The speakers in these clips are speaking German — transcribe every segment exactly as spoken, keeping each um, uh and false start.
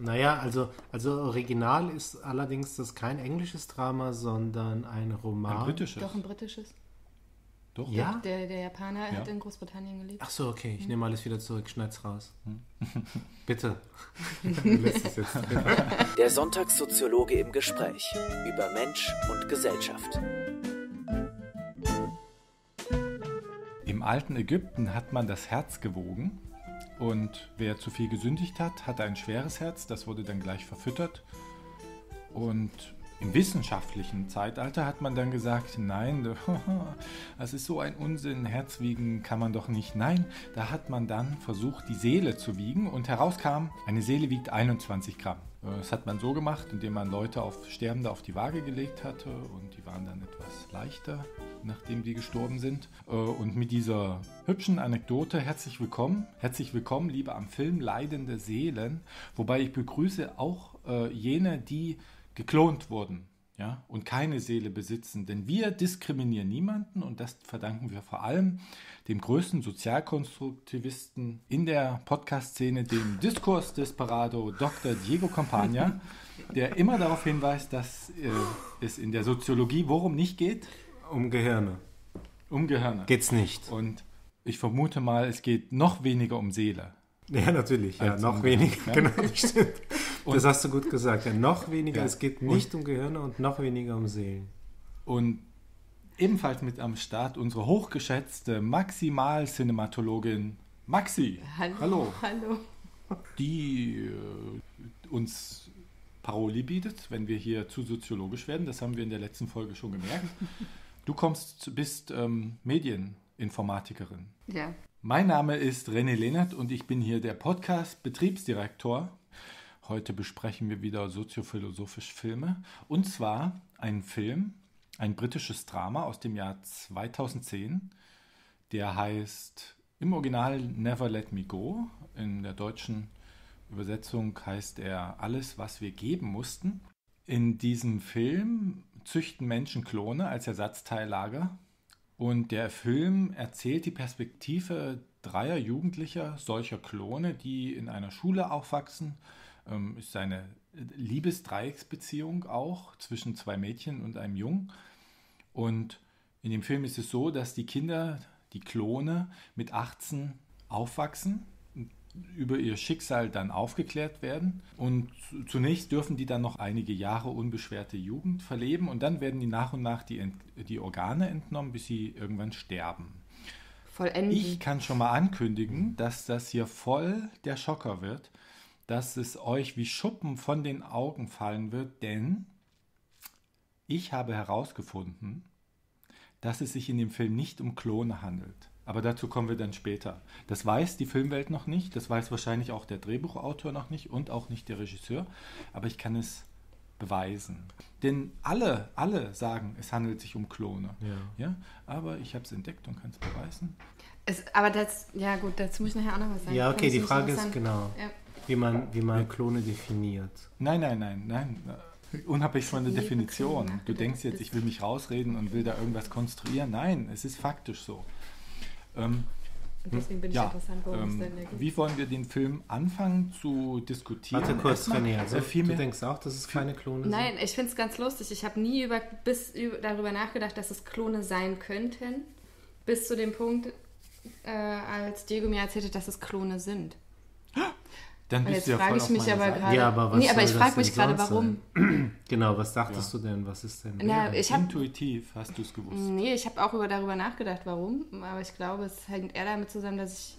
Naja, also, also original ist allerdings das kein englisches Drama, sondern ein Roman. Ein britisches. Doch, ein britisches. Doch? Ja? Der, der Japaner ja. hat in Großbritannien gelebt. Ach so, okay, ich hm. nehme alles wieder zurück, schneid's raus. Hm. Bitte. Du lässt es jetzt. Der Sonntagssoziologe im Gespräch über Mensch und Gesellschaft. Im alten Ägypten hat man das Herz gewogen und wer zu viel gesündigt hat, hatte ein schweres Herz, das wurde dann gleich verfüttert. Und im wissenschaftlichen Zeitalter hat man dann gesagt, nein, das ist so ein Unsinn, Herz wiegen kann man doch nicht. Nein, da hat man dann versucht, die Seele zu wiegen und herauskam, eine Seele wiegt einundzwanzig Gramm. Das hat man so gemacht, indem man Leute auf Sterbende auf die Waage gelegt hatte und die waren dann etwas leichter, nachdem die gestorben sind. Und mit dieser hübschen Anekdote, herzlich willkommen, herzlich willkommen, liebe am Film leidende Seelen, wobei ich begrüße auch jene, die geklont wurden, ja, und keine Seele besitzen, denn wir diskriminieren niemanden und das verdanken wir vor allem dem größten Sozialkonstruktivisten in der Podcast-Szene, dem Diskursdesperado Doktor Diego Campagna, der immer darauf hinweist, dass äh, es in der Soziologie worum nicht geht? Um Gehirne. Um Gehirne. Geht's nicht. Und ich vermute mal, es geht noch weniger um Seele. Ja, natürlich, ja, noch um weniger, ja? Genau, stimmt. Und das hast du gut gesagt, ja, noch weniger, ja. Es geht nicht und, um Gehirne und noch weniger um Seelen. Und ebenfalls mit am Start unsere hochgeschätzte Maximal-Cinematologin Maxi. Hallo. Hallo. Hallo. Die äh, uns Paroli bietet, wenn wir hier zu soziologisch werden, das haben wir in der letzten Folge schon gemerkt. Du kommst, bist ähm, Medieninformatikerin. Ja. Mein Name ist René Lehnert und ich bin hier der Podcast-Betriebsdirektor. Heute besprechen wir wieder soziophilosophisch Filme. Und zwar einen Film, ein britisches Drama aus dem Jahr zweitausendzehn. Der heißt im Original Never Let Me Go. In der deutschen Übersetzung heißt er Alles, was wir geben mussten. In diesem Film züchten Menschen Klone als Ersatzteillager. Und der Film erzählt die Perspektive dreier Jugendlicher, solcher Klone, die in einer Schule aufwachsen. Ist eine Liebesdreiecksbeziehung auch zwischen zwei Mädchen und einem Jungen. Und in dem Film ist es so, dass die Kinder, die Klone, mit achtzehn aufwachsen, über ihr Schicksal dann aufgeklärt werden. Und zunächst dürfen die dann noch einige Jahre unbeschwerte Jugend verleben und dann werden die nach und nach die, Ent- die Organe entnommen, bis sie irgendwann sterben. Vollenden. Ich kann schon mal ankündigen, dass das hier voll der Schocker wird, dass es euch wie Schuppen von den Augen fallen wird, denn ich habe herausgefunden, dass es sich in dem Film nicht um Klone handelt. Aber dazu kommen wir dann später. Das weiß die Filmwelt noch nicht, das weiß wahrscheinlich auch der Drehbuchautor noch nicht und auch nicht der Regisseur, aber ich kann es beweisen. Denn alle, alle sagen, es handelt sich um Klone. Ja. Ja? Aber ich habe es entdeckt und kann es beweisen. Es, aber das, ja gut, dazu muss ich nachher auch noch was sagen. Ja, okay, die Frage ist genau. Ja. Wie man, wie man Klone definiert. Nein, nein, nein, nein. Unabhängig von der Definition. Du denkst jetzt, ich will mich rausreden und will da irgendwas konstruieren. Nein, es ist faktisch so. Ähm, und deswegen bin ich ja, interessant, warum ähm, es denn geht. Wie wollen wir den Film anfangen zu diskutieren? Warte kurz, René. Also, du denkst auch, dass es keine Klone sind? Nein, ich finde es ganz lustig. Ich habe nie über, bis, über, darüber nachgedacht, dass es Klone sein könnten, bis zu dem Punkt, äh, als Diego mir erzählte, dass es Klone sind. Dann bist jetzt frage ja ich mich aber Seite. Gerade. Ja, aber, was nee, aber ich frage mich gerade, warum. Sein? Genau, was dachtest ja. du denn? Was ist denn? Na, ich hab, Intuitiv hast du es gewusst. Nee, ich habe auch über, darüber nachgedacht, warum. Aber ich glaube, es hängt eher damit zusammen, dass, ich,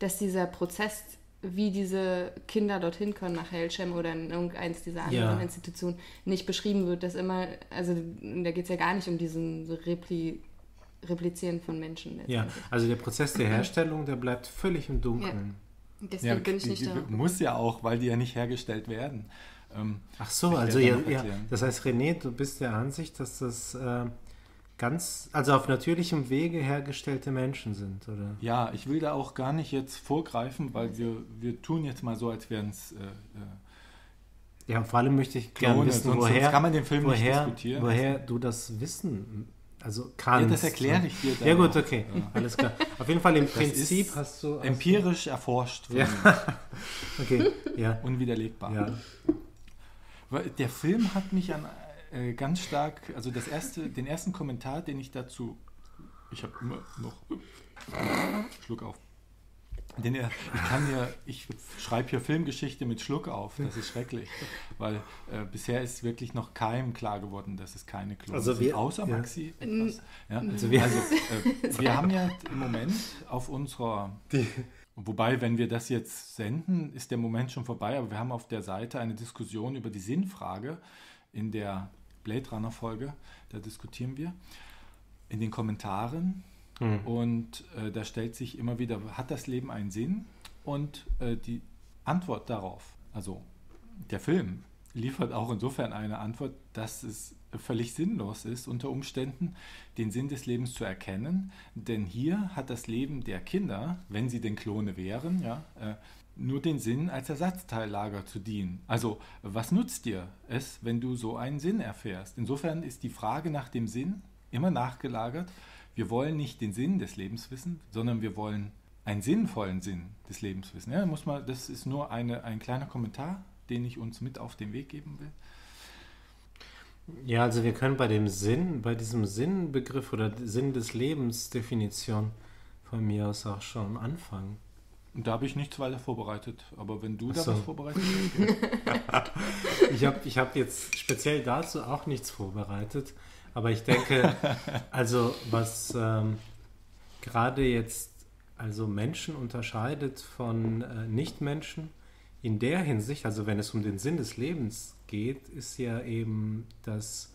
dass dieser Prozess, wie diese Kinder dorthin können nach Hailsham oder in irgendeins dieser anderen ja. Institutionen, nicht beschrieben wird. Dass immer, also da geht es ja gar nicht um diesen Repli, Replizieren von Menschen. Ja, also der Prozess der Herstellung, der bleibt völlig im Dunkeln. Ja. Deswegen ja, bin ich nicht da. Muss ja auch, weil die ja nicht hergestellt werden. Ähm, Ach so, also ja, ja, das heißt, René, du bist der Ansicht, dass das äh, ganz, also auf natürlichem Wege hergestellte Menschen sind, oder? Ja, ich will da auch gar nicht jetzt vorgreifen, weil wir, wir tun jetzt mal so, als wären es äh, ja, vor allem möchte ich gerne wissen, sonst, woher, sonst kann man den Film woher, nicht diskutieren. Woher du das Wissen Also kannst. Ja, das erkläre ich dir dann. Ja gut, okay, ja. Alles klar. Auf jeden Fall im das Prinzip hast du... Hast empirisch du... erforscht. Ja. Okay, ja. Unwiderlegbar. Ja. Der Film hat mich an äh, ganz stark, also das erste, den ersten Kommentar, den ich dazu... Ich habe immer noch... Schluck auf. Den, ich kann ja, ich schreibe hier Filmgeschichte mit Schluck auf, das ist schrecklich, weil äh, bisher ist wirklich noch keinem klar geworden, dass es keine Klone sind, also außer ja. Maxi. Etwas, ja? Also wir, also, äh, wir haben ja im Moment auf unserer, Die. wobei, wenn wir das jetzt senden, ist der Moment schon vorbei, aber wir haben auf der Seite eine Diskussion über die Sinnfrage in der Blade Runner Folge, da diskutieren wir in den Kommentaren. Und äh, da stellt sich immer wieder, hat das Leben einen Sinn? Und äh, die Antwort darauf, also der Film, liefert auch insofern eine Antwort, dass es völlig sinnlos ist, unter Umständen den Sinn des Lebens zu erkennen. Denn hier hat das Leben der Kinder, wenn sie denn Klone wären, ja, äh, nur den Sinn, als Ersatzteillager zu dienen. Also was nutzt dir es, wenn du so einen Sinn erfährst? Insofern ist die Frage nach dem Sinn immer nachgelagert. Wir wollen nicht den Sinn des Lebens wissen, sondern wir wollen einen sinnvollen Sinn des Lebens wissen. Ja, muss man, das ist nur eine, ein kleiner Kommentar, den ich uns mit auf den Weg geben will. Ja, also wir können bei dem Sinn, bei diesem Sinnbegriff oder Sinn des Lebens Definition von mir aus auch schon anfangen. Da habe ich nichts weiter vorbereitet, aber wenn du Ach so. da was vorbereitet hast. ich habe ich hab jetzt speziell dazu auch nichts vorbereitet. Aber ich denke, also was ähm, gerade jetzt also Menschen unterscheidet von äh, Nichtmenschen in der Hinsicht, also wenn es um den Sinn des Lebens geht, ist ja eben, dass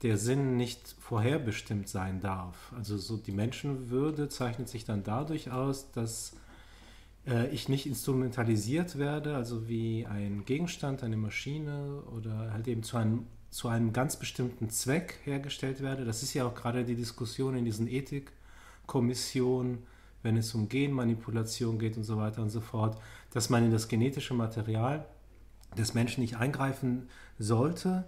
der Sinn nicht vorherbestimmt sein darf. Also so die Menschenwürde zeichnet sich dann dadurch aus, dass äh, ich nicht instrumentalisiert werde, also wie ein Gegenstand, eine Maschine oder halt eben zu einem zu einem ganz bestimmten Zweck hergestellt werde. Das ist ja auch gerade die Diskussion in diesen Ethikkommissionen, wenn es um Genmanipulation geht und so weiter und so fort, dass man in das genetische Material des Menschen nicht eingreifen sollte,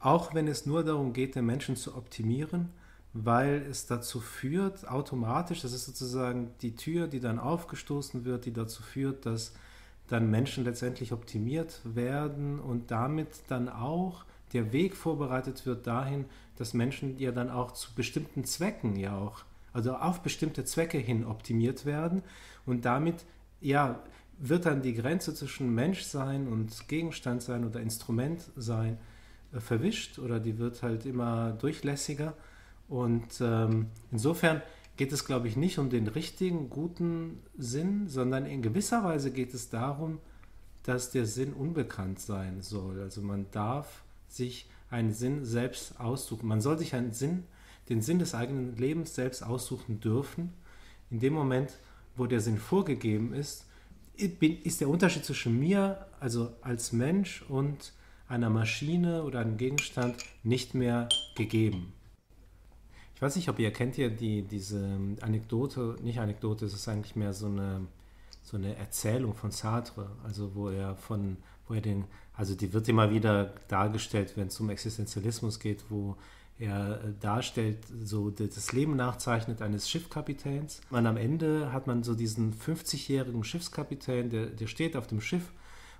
auch wenn es nur darum geht, den Menschen zu optimieren, weil es dazu führt, automatisch, das ist sozusagen die Tür, die dann aufgestoßen wird, die dazu führt, dass dann Menschen letztendlich optimiert werden und damit dann auch der Weg vorbereitet wird dahin, dass Menschen ja dann auch zu bestimmten Zwecken ja auch, also auf bestimmte Zwecke hin optimiert werden und damit ja wird dann die Grenze zwischen Menschsein und Gegenstand sein oder Instrument sein äh, verwischt oder die wird halt immer durchlässiger und ähm, insofern geht es, glaube ich, nicht um den richtigen, guten Sinn, sondern in gewisser Weise geht es darum, dass der Sinn unbekannt sein soll. Also man darf sich einen Sinn selbst aussuchen. Man soll sich einen Sinn, den Sinn des eigenen Lebens selbst aussuchen dürfen. In dem Moment, wo der Sinn vorgegeben ist, ist der Unterschied zwischen mir, also als Mensch und einer Maschine oder einem Gegenstand, nicht mehr gegeben. Ich weiß nicht, ob ihr kennt ja die, diese Anekdote, nicht Anekdote, es ist eigentlich mehr so eine, so eine Erzählung von Sartre, also wo er von, wo er den Also die wird immer wieder dargestellt, wenn es um Existenzialismus geht, wo er darstellt, so das Leben nachzeichnet eines Schiffskapitäns. Und am Ende hat man so diesen fünfzigjährigen Schiffskapitän, der, der steht auf dem Schiff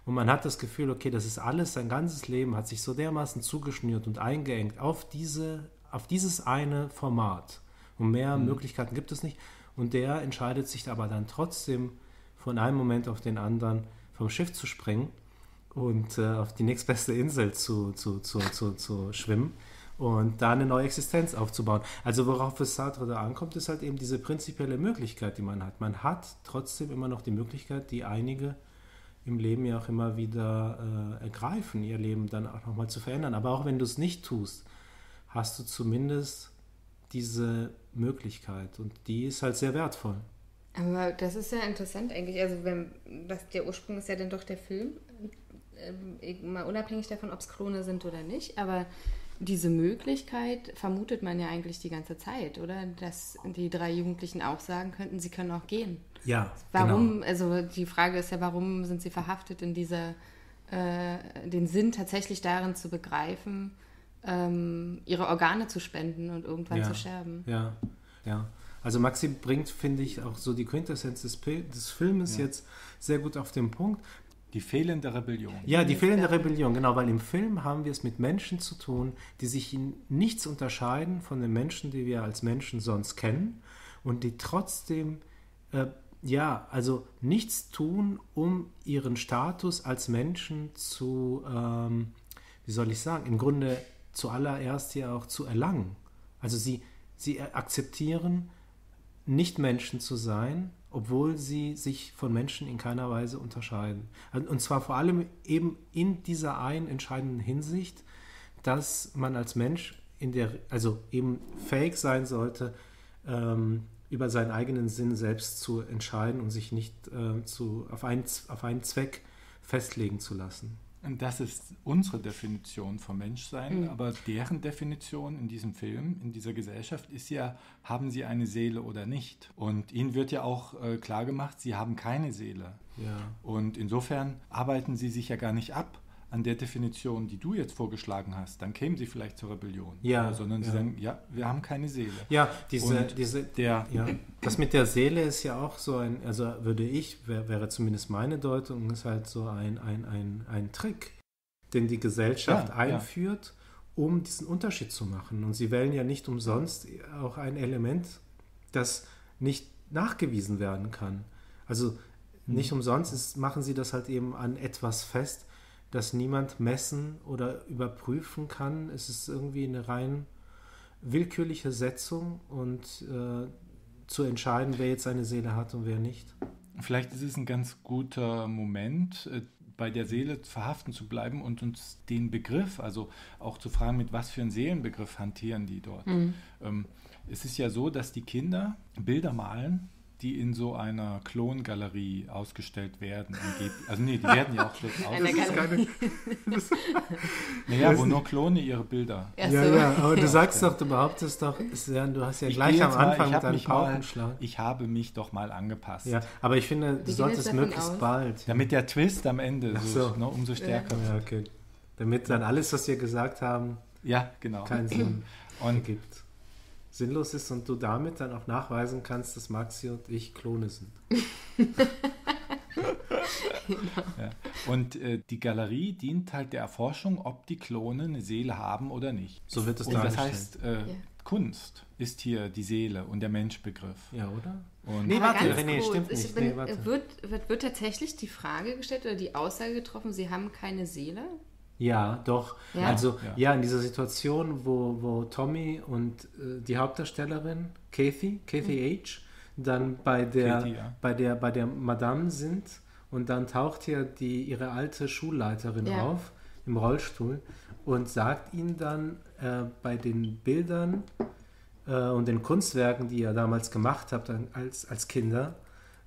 und man hat das Gefühl, okay, das ist alles, sein ganzes Leben hat sich so dermaßen zugeschnürt und eingeengt auf, diese, auf dieses eine Format. Und mehr mhm. Möglichkeiten gibt es nicht. Und der entscheidet sich aber dann trotzdem, von einem Moment auf den anderen vom Schiff zu springen und äh, auf die nächstbeste Insel zu, zu, zu, zu, zu schwimmen und da eine neue Existenz aufzubauen. Also worauf es Sartre da ankommt, ist halt eben diese prinzipielle Möglichkeit, die man hat. Man hat trotzdem immer noch die Möglichkeit, die einige im Leben ja auch immer wieder äh, ergreifen, ihr Leben dann auch nochmal zu verändern. Aber auch wenn du es nicht tust, hast du zumindest diese Möglichkeit und die ist halt sehr wertvoll. Aber das ist ja interessant eigentlich. Also wenn das, der Ursprung ist ja dann doch der Film, mal unabhängig davon, ob es Klone sind oder nicht, aber diese Möglichkeit vermutet man ja eigentlich die ganze Zeit, oder? Dass die drei Jugendlichen auch sagen könnten, sie können auch gehen. Ja, warum? Genau. Also die Frage ist ja, warum sind sie verhaftet in dieser, äh, den Sinn tatsächlich darin zu begreifen, ähm, ihre Organe zu spenden und irgendwann ja, zu sterben. Ja, ja. Also Maxi bringt, finde ich, auch so die Quintessenz des, des Filmes ja. jetzt sehr gut auf den Punkt. Die fehlende Rebellion. Ja, die fehlende Rebellion, genau, weil im Film haben wir es mit Menschen zu tun, die sich in nichts unterscheiden von den Menschen, die wir als Menschen sonst kennen und die trotzdem, äh, ja, also nichts tun, um ihren Status als Menschen zu, ähm, wie soll ich sagen, im Grunde zuallererst ja auch zu erlangen. Also sie, sie akzeptieren, nicht Menschen zu sein, obwohl sie sich von Menschen in keiner Weise unterscheiden. Und zwar vor allem eben in dieser einen entscheidenden Hinsicht, dass man als Mensch in der, also eben fähig sein sollte, ähm, über seinen eigenen Sinn selbst zu entscheiden und sich nicht äh, zu, auf, einen, auf einen Zweck festlegen zu lassen. Und das ist unsere Definition von Menschsein, mhm. aber deren Definition in diesem Film, in dieser Gesellschaft ist ja, haben sie eine Seele oder nicht? Und ihnen wird ja auch äh, klar gemacht, sie haben keine Seele. Ja. Und insofern arbeiten sie sich ja gar nicht ab an der Definition, die du jetzt vorgeschlagen hast, dann kämen sie vielleicht zur Rebellion. Ja, sondern sie ja. sagen, ja, wir haben keine Seele. Ja, diese, diese der, ja, das mit der Seele ist ja auch so ein, also würde ich, wär, wäre zumindest meine Deutung, ist halt so ein, ein, ein, ein Trick, den die Gesellschaft ja, einführt, ja. um diesen Unterschied zu machen. Und sie wählen ja nicht umsonst auch ein Element, das nicht nachgewiesen werden kann. Also nicht mhm. umsonst ist, machen sie das halt eben an etwas fest, dass niemand messen oder überprüfen kann. Es ist irgendwie eine rein willkürliche Setzung und äh, zu entscheiden, wer jetzt eine Seele hat und wer nicht. Vielleicht ist es ein ganz guter Moment, äh, bei der Seele verhaften zu bleiben und uns den Begriff, also auch zu fragen, mit was für einem Seelenbegriff hantieren die dort. Mhm. Ähm, es ist ja so, dass die Kinder Bilder malen, die in so einer Klongalerie ausgestellt werden. Also nee, die werden ja auch dort ausgestellt. Naja, wo nur Klone ihre Bilder. Ja, ja, ja, aber du sagst doch, du behauptest doch, du hast ja ich gleich am Anfang mal, deinen Paukenschlag. Ich habe mich doch mal angepasst. Ja, aber ich finde, du Wie solltest möglichst aus? bald. Damit der Twist am Ende so. so. Ne, umso stärker ja. wird. Ja, okay. Damit dann alles, was wir gesagt haben, ja, genau. keinen Sinn ergibt. Sinnlos ist und du damit dann auch nachweisen kannst, dass Maxi und ich Klone sind. ja. Und äh, die Galerie dient halt der Erforschung, ob die Klone eine Seele haben oder nicht. So wird es und dargestellt. Das heißt, äh, ja. Kunst ist hier die Seele und der Menschbegriff. Ja, oder? Und nee, warte, René, stimmt nicht. Bin, nee, warte. Wird, wird, wird tatsächlich die Frage gestellt oder die Aussage getroffen, sie haben keine Seele? Ja, doch. Ja. Also ja. ja, in dieser Situation, wo, wo Tommy und äh, die Hauptdarstellerin Kathy, Kathy mhm. H., dann bei der, Katie, ja. bei der, bei der Madame sind und dann taucht hier die, ihre alte Schulleiterin ja. auf im Rollstuhl und sagt ihnen dann äh, bei den Bildern äh, und den Kunstwerken, die ihr damals gemacht habt als, als Kinder,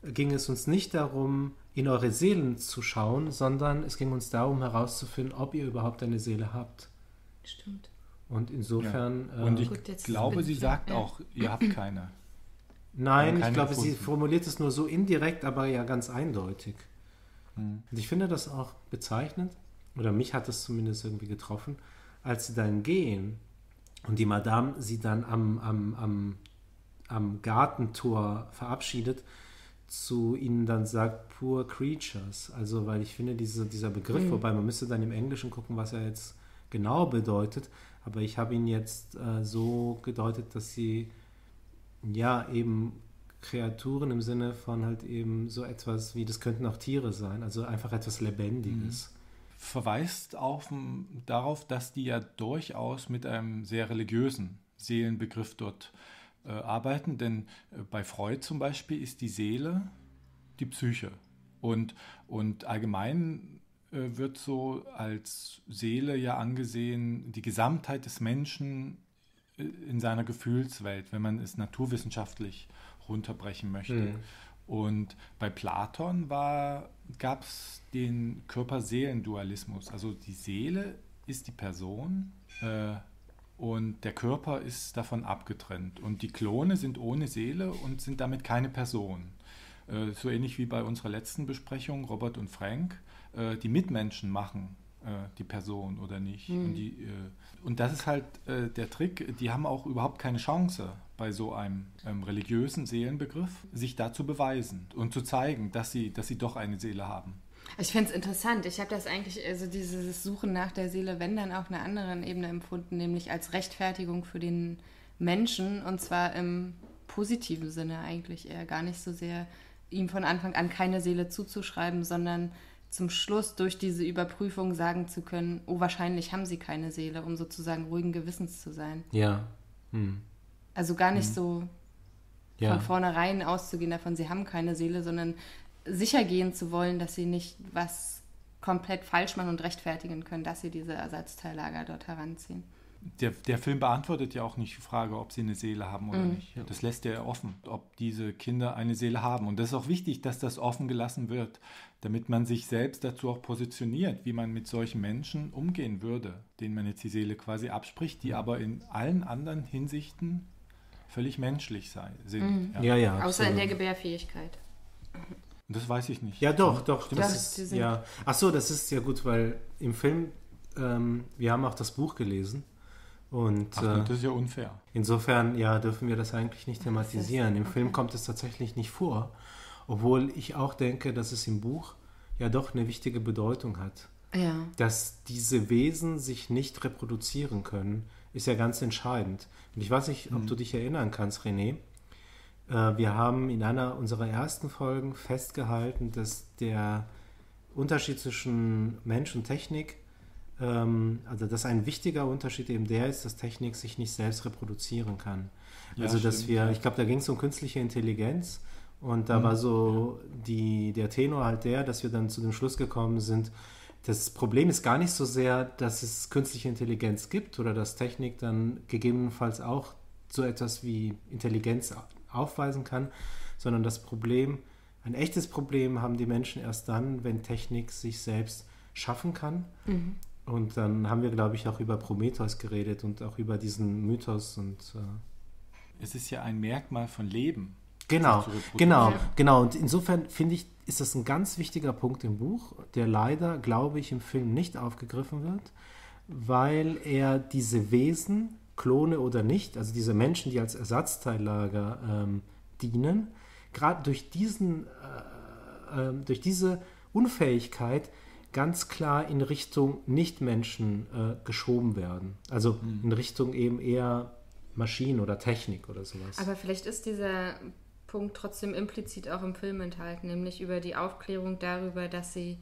ging es uns nicht darum, in eure Seelen zu schauen, sondern es ging uns darum, herauszufinden, ob ihr überhaupt eine Seele habt. Stimmt. Und insofern... Ja. Und ich äh, gut, glaube, sie sagt ja. auch, ihr habt keine. Nein, keine ich glaube, gefunden. Sie formuliert es nur so indirekt, aber ja ganz eindeutig. Hm. Und ich finde das auch bezeichnend, oder mich hat das zumindest irgendwie getroffen, als sie dann gehen und die Madame sie dann am, am, am, am Gartentor verabschiedet, zu ihnen dann sagt, poor creatures. Also, weil ich finde, diese, dieser Begriff, mhm. wobei man müsste dann im Englischen gucken, was er jetzt genau bedeutet, aber ich habe ihn jetzt äh, so gedeutet, dass sie ja eben Kreaturen im Sinne von halt eben so etwas wie, das könnten auch Tiere sein, also einfach etwas Lebendiges. Mhm. Verweist auf, darauf, dass die ja durchaus mit einem sehr religiösen Seelenbegriff dort Äh, arbeiten, denn äh, bei Freud zum Beispiel ist die Seele die Psyche und, und allgemein äh, wird so als Seele ja angesehen die Gesamtheit des Menschen äh, in seiner Gefühlswelt, wenn man es naturwissenschaftlich runterbrechen möchte. Mhm. Und bei Platon gab es den Körper-Seelen-Dualismus, also die Seele ist die Person, äh, und der Körper ist davon abgetrennt. Und die Klone sind ohne Seele und sind damit keine Person. Äh, so ähnlich wie bei unserer letzten Besprechung, Robert und Frank, äh, die Mitmenschen machen die Person oder nicht. Mhm. Und, die, äh, und das ist halt äh, der Trick, die haben auch überhaupt keine Chance bei so einem ähm, religiösen Seelenbegriff, sich da zu beweisen und zu zeigen, dass sie, dass sie doch eine Seele haben. Ich finde es interessant. Ich habe das eigentlich, also dieses Suchen nach der Seele, wenn dann auf einer anderen Ebene empfunden, nämlich als Rechtfertigung für den Menschen, und zwar im positiven Sinne eigentlich eher, gar nicht so sehr ihm von Anfang an keine Seele zuzuschreiben, sondern zum Schluss durch diese Überprüfung sagen zu können, oh, wahrscheinlich haben sie keine Seele, um sozusagen ruhigen Gewissens zu sein. Ja. Hm. Also gar nicht hm. so ja. von vornherein auszugehen davon, sie haben keine Seele, sondern sicher gehen zu wollen, dass sie nicht was komplett falsch machen und rechtfertigen können, dass sie diese Ersatzteillager dort heranziehen. Der, der Film beantwortet ja auch nicht die Frage, ob sie eine Seele haben oder mm. nicht. Das lässt ja offen, ob diese Kinder eine Seele haben. Und das ist auch wichtig, dass das offen gelassen wird, damit man sich selbst dazu auch positioniert, wie man mit solchen Menschen umgehen würde, denen man jetzt die Seele quasi abspricht, die aber in allen anderen Hinsichten völlig menschlich sei, sind. Mm. Ja. Ja, ja, außer in der Gebärfähigkeit. Das weiß ich nicht. Ja, doch, doch. Stimmt. Das, das ist, ja. Ach so, das ist ja gut, weil im Film, ähm, wir haben auch das Buch gelesen. Und, Ach, äh, das ist ja unfair. Insofern, ja, dürfen wir das eigentlich nicht thematisieren. Im okay. Film kommt es tatsächlich nicht vor, obwohl ich auch denke, dass es im Buch ja doch eine wichtige Bedeutung hat. Ja. Dass diese Wesen sich nicht reproduzieren können, ist ja ganz entscheidend. Und ich weiß nicht, ob mhm. du dich erinnern kannst, René. Äh, wir haben in einer unserer ersten Folgen festgehalten, dass der Unterschied zwischen Mensch und Technik, also dass ein wichtiger Unterschied eben der ist, dass Technik sich nicht selbst reproduzieren kann. Ja, also dass stimmt, wir, ja. ich glaube, da ging es um künstliche Intelligenz und da mhm, war so ja. die, der Tenor halt der, dass wir dann zu dem Schluss gekommen sind, das Problem ist gar nicht so sehr, dass es künstliche Intelligenz gibt oder dass Technik dann gegebenenfalls auch so etwas wie Intelligenz aufweisen kann, sondern das Problem, ein echtes Problem haben die Menschen erst dann, wenn Technik sich selbst schaffen kann. Mhm. Und dann haben wir, glaube ich, auch über Prometheus geredet und auch über diesen Mythos. Und äh es ist ja ein Merkmal von Leben. Genau, genau, genau. Und insofern finde ich, ist das ein ganz wichtiger Punkt im Buch, der leider, glaube ich, im Film nicht aufgegriffen wird, weil er diese Wesen, Klone oder nicht, also diese Menschen, die als Ersatzteillager ähm, dienen, gerade durch diesen, äh, äh, durch diese Unfähigkeit ganz klar in Richtung Nichtmenschen äh, geschoben werden. Also mhm. in Richtung eben eher Maschinen oder Technik oder sowas. Aber vielleicht ist dieser Punkt trotzdem implizit auch im Film enthalten, nämlich über die Aufklärung darüber, dass sie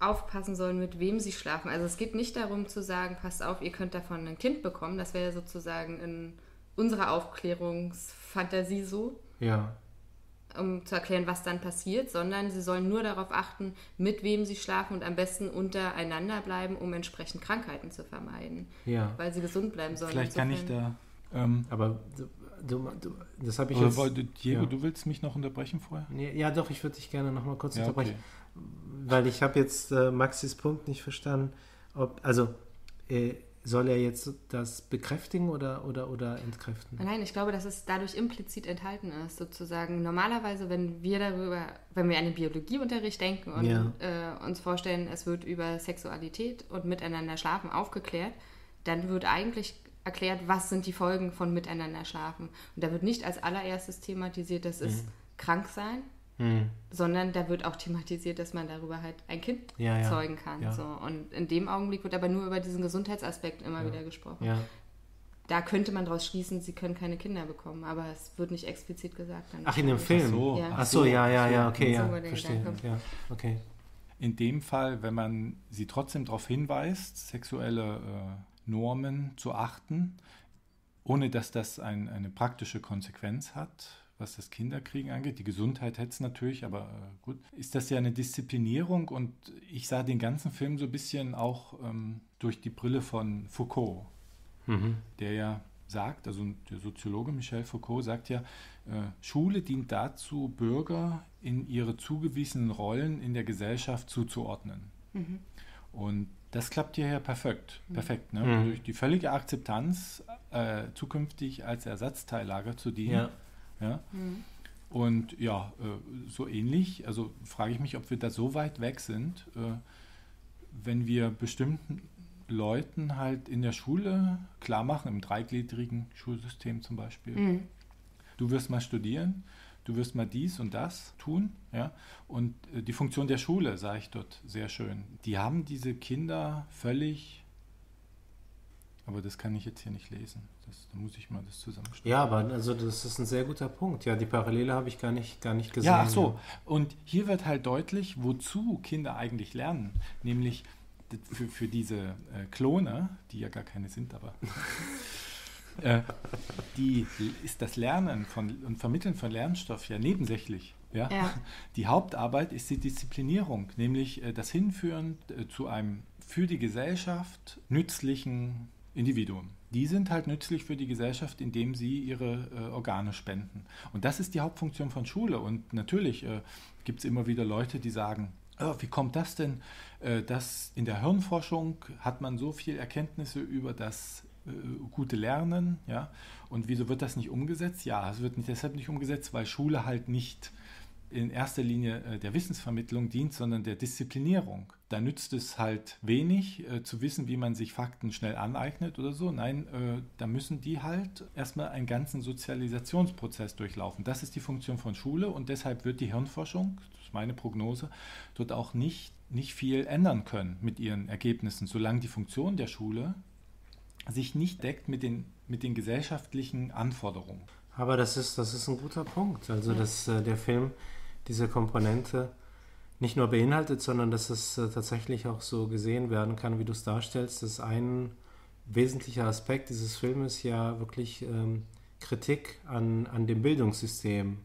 aufpassen sollen, mit wem sie schlafen. Also es geht nicht darum zu sagen, passt auf, ihr könnt davon ein Kind bekommen. Das wäre ja sozusagen in unserer Aufklärungsfantasie so. Ja. Um zu erklären, was dann passiert, sondern sie sollen nur darauf achten, mit wem sie schlafen und am besten untereinander bleiben, um entsprechend Krankheiten zu vermeiden, ja. weil sie gesund bleiben sollen. Vielleicht kann ich da... Ähm, aber du, du, das habe ich jetzt... Diego, ja. du willst mich noch unterbrechen vorher? Ja, ja doch, ich würde dich gerne noch mal kurz ja, unterbrechen, okay. weil ich habe jetzt äh, Maxis Punkt nicht verstanden, ob... Also, äh, soll er jetzt das bekräftigen oder, oder, oder entkräften? Nein, ich glaube, dass es dadurch implizit enthalten ist, sozusagen. Normalerweise, wenn wir darüber, wenn wir an den Biologieunterricht denken und ja. äh, uns vorstellen, es wird über Sexualität und Miteinander Schlafen aufgeklärt, dann wird eigentlich erklärt, was sind die Folgen von Miteinander Schlafen. Und da wird nicht als allererstes thematisiert, das ist mhm. Kranksein, mhm. sondern da wird auch thematisiert, dass man darüber halt ein Kind ja, ja. zeugen kann. Ja. So. Und in dem Augenblick wird aber nur über diesen Gesundheitsaspekt immer ja. wieder gesprochen. Ja. Da könnte man daraus schließen, sie können keine Kinder bekommen, aber es wird nicht explizit gesagt. Dann Ach, in dem Film? Ach so. Ja. Ach so, ja, ja, ja, okay, ja, verstehe. Ja, okay. In dem Fall, wenn man sie trotzdem darauf hinweist, sexuelle äh, Normen zu achten, ohne dass das ein, eine praktische Konsequenz hat, was das Kinderkriegen angeht, die Gesundheit hätte es natürlich, aber äh, gut, ist das ja eine Disziplinierung und ich sah den ganzen Film so ein bisschen auch ähm, durch die Brille von Foucault, mhm. der ja sagt, also der Soziologe Michel Foucault sagt ja, äh, Schule dient dazu, Bürger in ihre zugewiesenen Rollen in der Gesellschaft zuzuordnen. Mhm. Und das klappt hier ja perfekt, perfekt ne? mhm. durch die völlige Akzeptanz, äh, zukünftig als Ersatzteillager zu dienen, ja. Ja? Mhm. Und ja, äh, so ähnlich, also frage ich mich, ob wir da so weit weg sind, äh, wenn wir bestimmten Leuten halt in der Schule klar machen, im dreigliedrigen Schulsystem zum Beispiel, mhm. du wirst mal studieren, du wirst mal dies und das tun, ja. Und die Funktion der Schule, sage ich dort sehr schön, die haben diese Kinder völlig, aber das kann ich jetzt hier nicht lesen. Das, da muss ich mal das zusammenstellen. Ja, aber also das ist ein sehr guter Punkt. Ja, die Parallele habe ich gar nicht, gar nicht gesehen. Ja, ach so. Und hier wird halt deutlich, wozu Kinder eigentlich lernen. Nämlich für, für diese äh, Klone, die ja gar keine sind, aber... Äh, die ist das Lernen von, und Vermitteln von Lernstoff ja nebensächlich. Ja? Ja. Die Hauptarbeit ist die Disziplinierung, nämlich äh, das Hinführen äh, zu einem für die Gesellschaft nützlichen Individuum. Die sind halt nützlich für die Gesellschaft, indem sie ihre äh, Organe spenden. Und das ist die Hauptfunktion von Schule. Und natürlich äh, gibt es immer wieder Leute, die sagen, oh, wie kommt das denn, äh, dass in der Hirnforschung hat man so viel Erkenntnisse über das gute Lernen, ja, und wieso wird das nicht umgesetzt? Ja, es wird nicht, deshalb nicht umgesetzt, weil Schule halt nicht in erster Linie äh, der Wissensvermittlung dient, sondern der Disziplinierung. Da nützt es halt wenig, äh, zu wissen, wie man sich Fakten schnell aneignet oder so. Nein, äh, da müssen die halt erstmal einen ganzen Sozialisationsprozess durchlaufen. Das ist die Funktion von Schule und deshalb wird die Hirnforschung, das ist meine Prognose, dort auch nicht, nicht viel ändern können mit ihren Ergebnissen, solange die Funktion der Schule sich nicht deckt mit den, mit den gesellschaftlichen Anforderungen. Aber das ist, das ist ein guter Punkt. Also, dass äh, der Film diese Komponente nicht nur beinhaltet, sondern dass es äh, tatsächlich auch so gesehen werden kann, wie du es darstellst, dass ein wesentlicher Aspekt dieses Filmes ja wirklich ähm, Kritik an, an dem Bildungssystem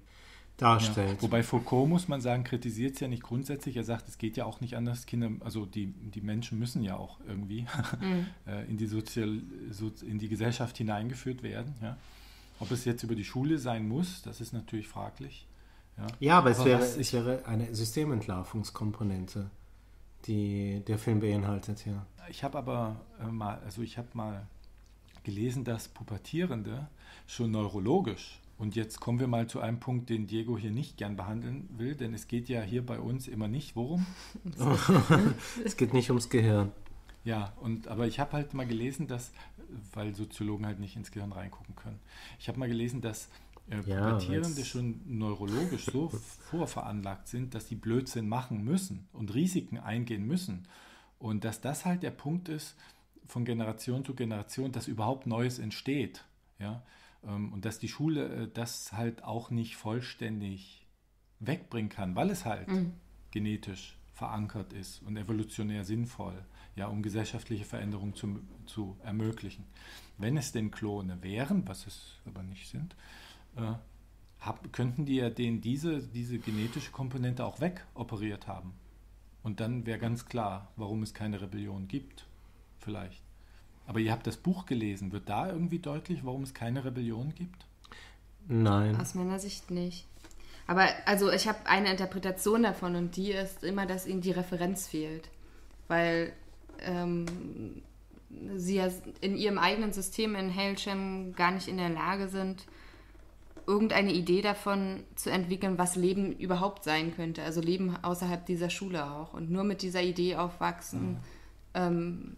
darstellt. Ja. Wobei Foucault, muss man sagen, kritisiert es ja nicht grundsätzlich. Er sagt, es geht ja auch nicht anders. Kinder, also die, die Menschen müssen ja auch irgendwie mhm. in, die Sozial, in die Gesellschaft hineingeführt werden. Ja. Ob es jetzt über die Schule sein muss, das ist natürlich fraglich. Ja, ja, aber, aber es wäre, was, es wäre eine Systementlarvungskomponente, die der Film beinhaltet. Ja. Ich habe aber äh, mal, also ich habe mal gelesen, dass Pubertierende schon neurologisch. Und jetzt kommen wir mal zu einem Punkt, den Diego hier nicht gern behandeln will, denn es geht ja hier bei uns immer nicht, worum? Es geht nicht ums Gehirn. Ja, und, aber ich habe halt mal gelesen, dass, weil Soziologen halt nicht ins Gehirn reingucken können, ich habe mal gelesen, dass äh, ja, Pubertierende schon neurologisch so vorveranlagt sind, dass die Blödsinn machen müssen und Risiken eingehen müssen. Und dass das halt der Punkt ist, von Generation zu Generation, dass überhaupt Neues entsteht, ja. Und dass die Schule das halt auch nicht vollständig wegbringen kann, weil es halt mhm. genetisch verankert ist und evolutionär sinnvoll, ja, um gesellschaftliche Veränderungen zu, zu ermöglichen. Wenn es denn Klone wären, was es aber nicht sind, äh, hab, könnten die ja denen diese, diese genetische Komponente auch wegoperiert haben. Und dann wäre ganz klar, warum es keine Rebellion gibt, vielleicht. Aber ihr habt das Buch gelesen. Wird da irgendwie deutlich, warum es keine Rebellion gibt? Nein. Aus meiner Sicht nicht. Aber also ich habe eine Interpretation davon und die ist immer, dass ihnen die Referenz fehlt. Weil ähm, sie ja in ihrem eigenen System in Hailsham gar nicht in der Lage sind, irgendeine Idee davon zu entwickeln, was Leben überhaupt sein könnte. Also Leben außerhalb dieser Schule auch. Und nur mit dieser Idee aufwachsen, ja. ähm,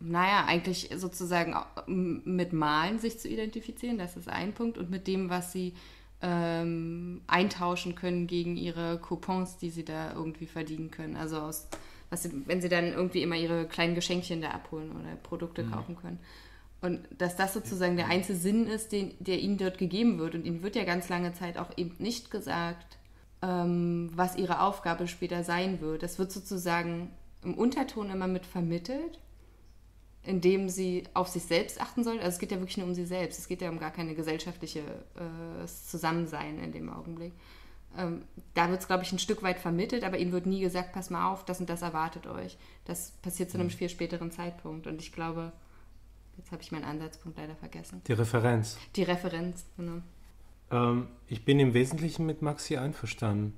naja, eigentlich sozusagen mit Malen sich zu identifizieren, das ist ein Punkt. Und mit dem, was sie ähm, eintauschen können gegen ihre Coupons, die sie da irgendwie verdienen können. Also aus, was sie, wenn sie dann irgendwie immer ihre kleinen Geschenkchen da abholen oder Produkte mhm. kaufen können. Und dass das sozusagen der einzige Sinn ist, den, der ihnen dort gegeben wird. Und ihnen wird ja ganz lange Zeit auch eben nicht gesagt, ähm, was ihre Aufgabe später sein wird. Das wird sozusagen im Unterton immer mit vermittelt, indem sie auf sich selbst achten sollen. Also es geht ja wirklich nur um sie selbst. Es geht ja um gar keine gesellschaftliche äh, Zusammensein in dem Augenblick. Ähm, da wird es, glaube ich, ein Stück weit vermittelt, aber ihnen wird nie gesagt, pass mal auf, das und das erwartet euch. Das passiert zu einem viel späteren Zeitpunkt. Und ich glaube, jetzt habe ich meinen Ansatzpunkt leider vergessen. Die Referenz. Die Referenz, genau. Ähm, ich bin im Wesentlichen mit Maxi einverstanden.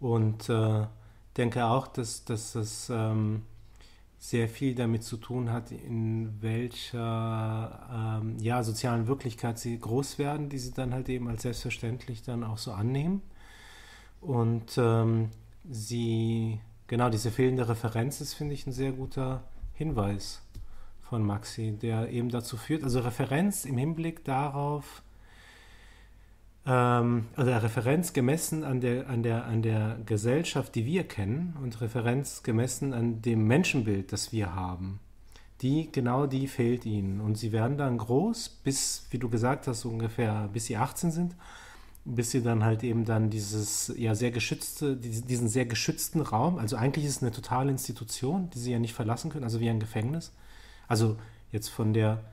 Und äh, denke auch, dass das... Dass, ähm sehr viel damit zu tun hat, in welcher ähm, ja, sozialen Wirklichkeit sie groß werden, die sie dann halt eben als selbstverständlich dann auch so annehmen. Und ähm, sie Genau, diese fehlende Referenz ist, finde ich, ein sehr guter Hinweis von Maxi, der eben dazu führt, also Referenz im Hinblick darauf, ähm, also Referenz gemessen an der, an der, an der Gesellschaft, die wir kennen, und Referenz gemessen an dem Menschenbild, das wir haben. Die, genau die fehlt ihnen. Und sie werden dann groß, bis, wie du gesagt hast, ungefähr, bis sie achtzehn sind, bis sie dann halt eben dann dieses, ja, sehr geschützte, diesen sehr geschützten Raum, also eigentlich ist es eine totale Institution, die sie ja nicht verlassen können, also wie ein Gefängnis. Also jetzt von der,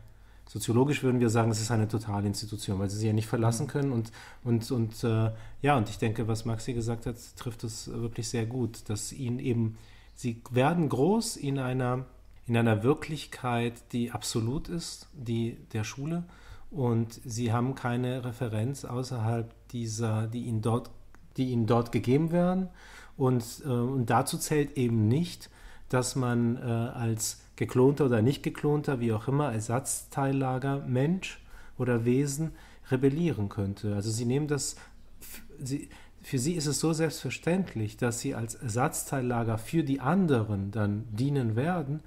soziologisch würden wir sagen, es ist eine totale Institution, weil sie sie ja nicht verlassen können. Und, und, und äh, ja, und ich denke, was Maxi gesagt hat, trifft es wirklich sehr gut, dass ihnen eben, sie werden groß in einer, in einer Wirklichkeit, die absolut ist, die der Schule, und sie haben keine Referenz außerhalb dieser, die ihnen dort, die ihnen dort gegeben werden. Und, äh, und dazu zählt eben nicht, dass man äh, als geklonter oder nicht geklonter, wie auch immer, Ersatzteillager Mensch oder Wesen rebellieren könnte. Also sie nehmen das, sie, für sie ist es so selbstverständlich, dass sie als Ersatzteillager für die anderen dann dienen werden,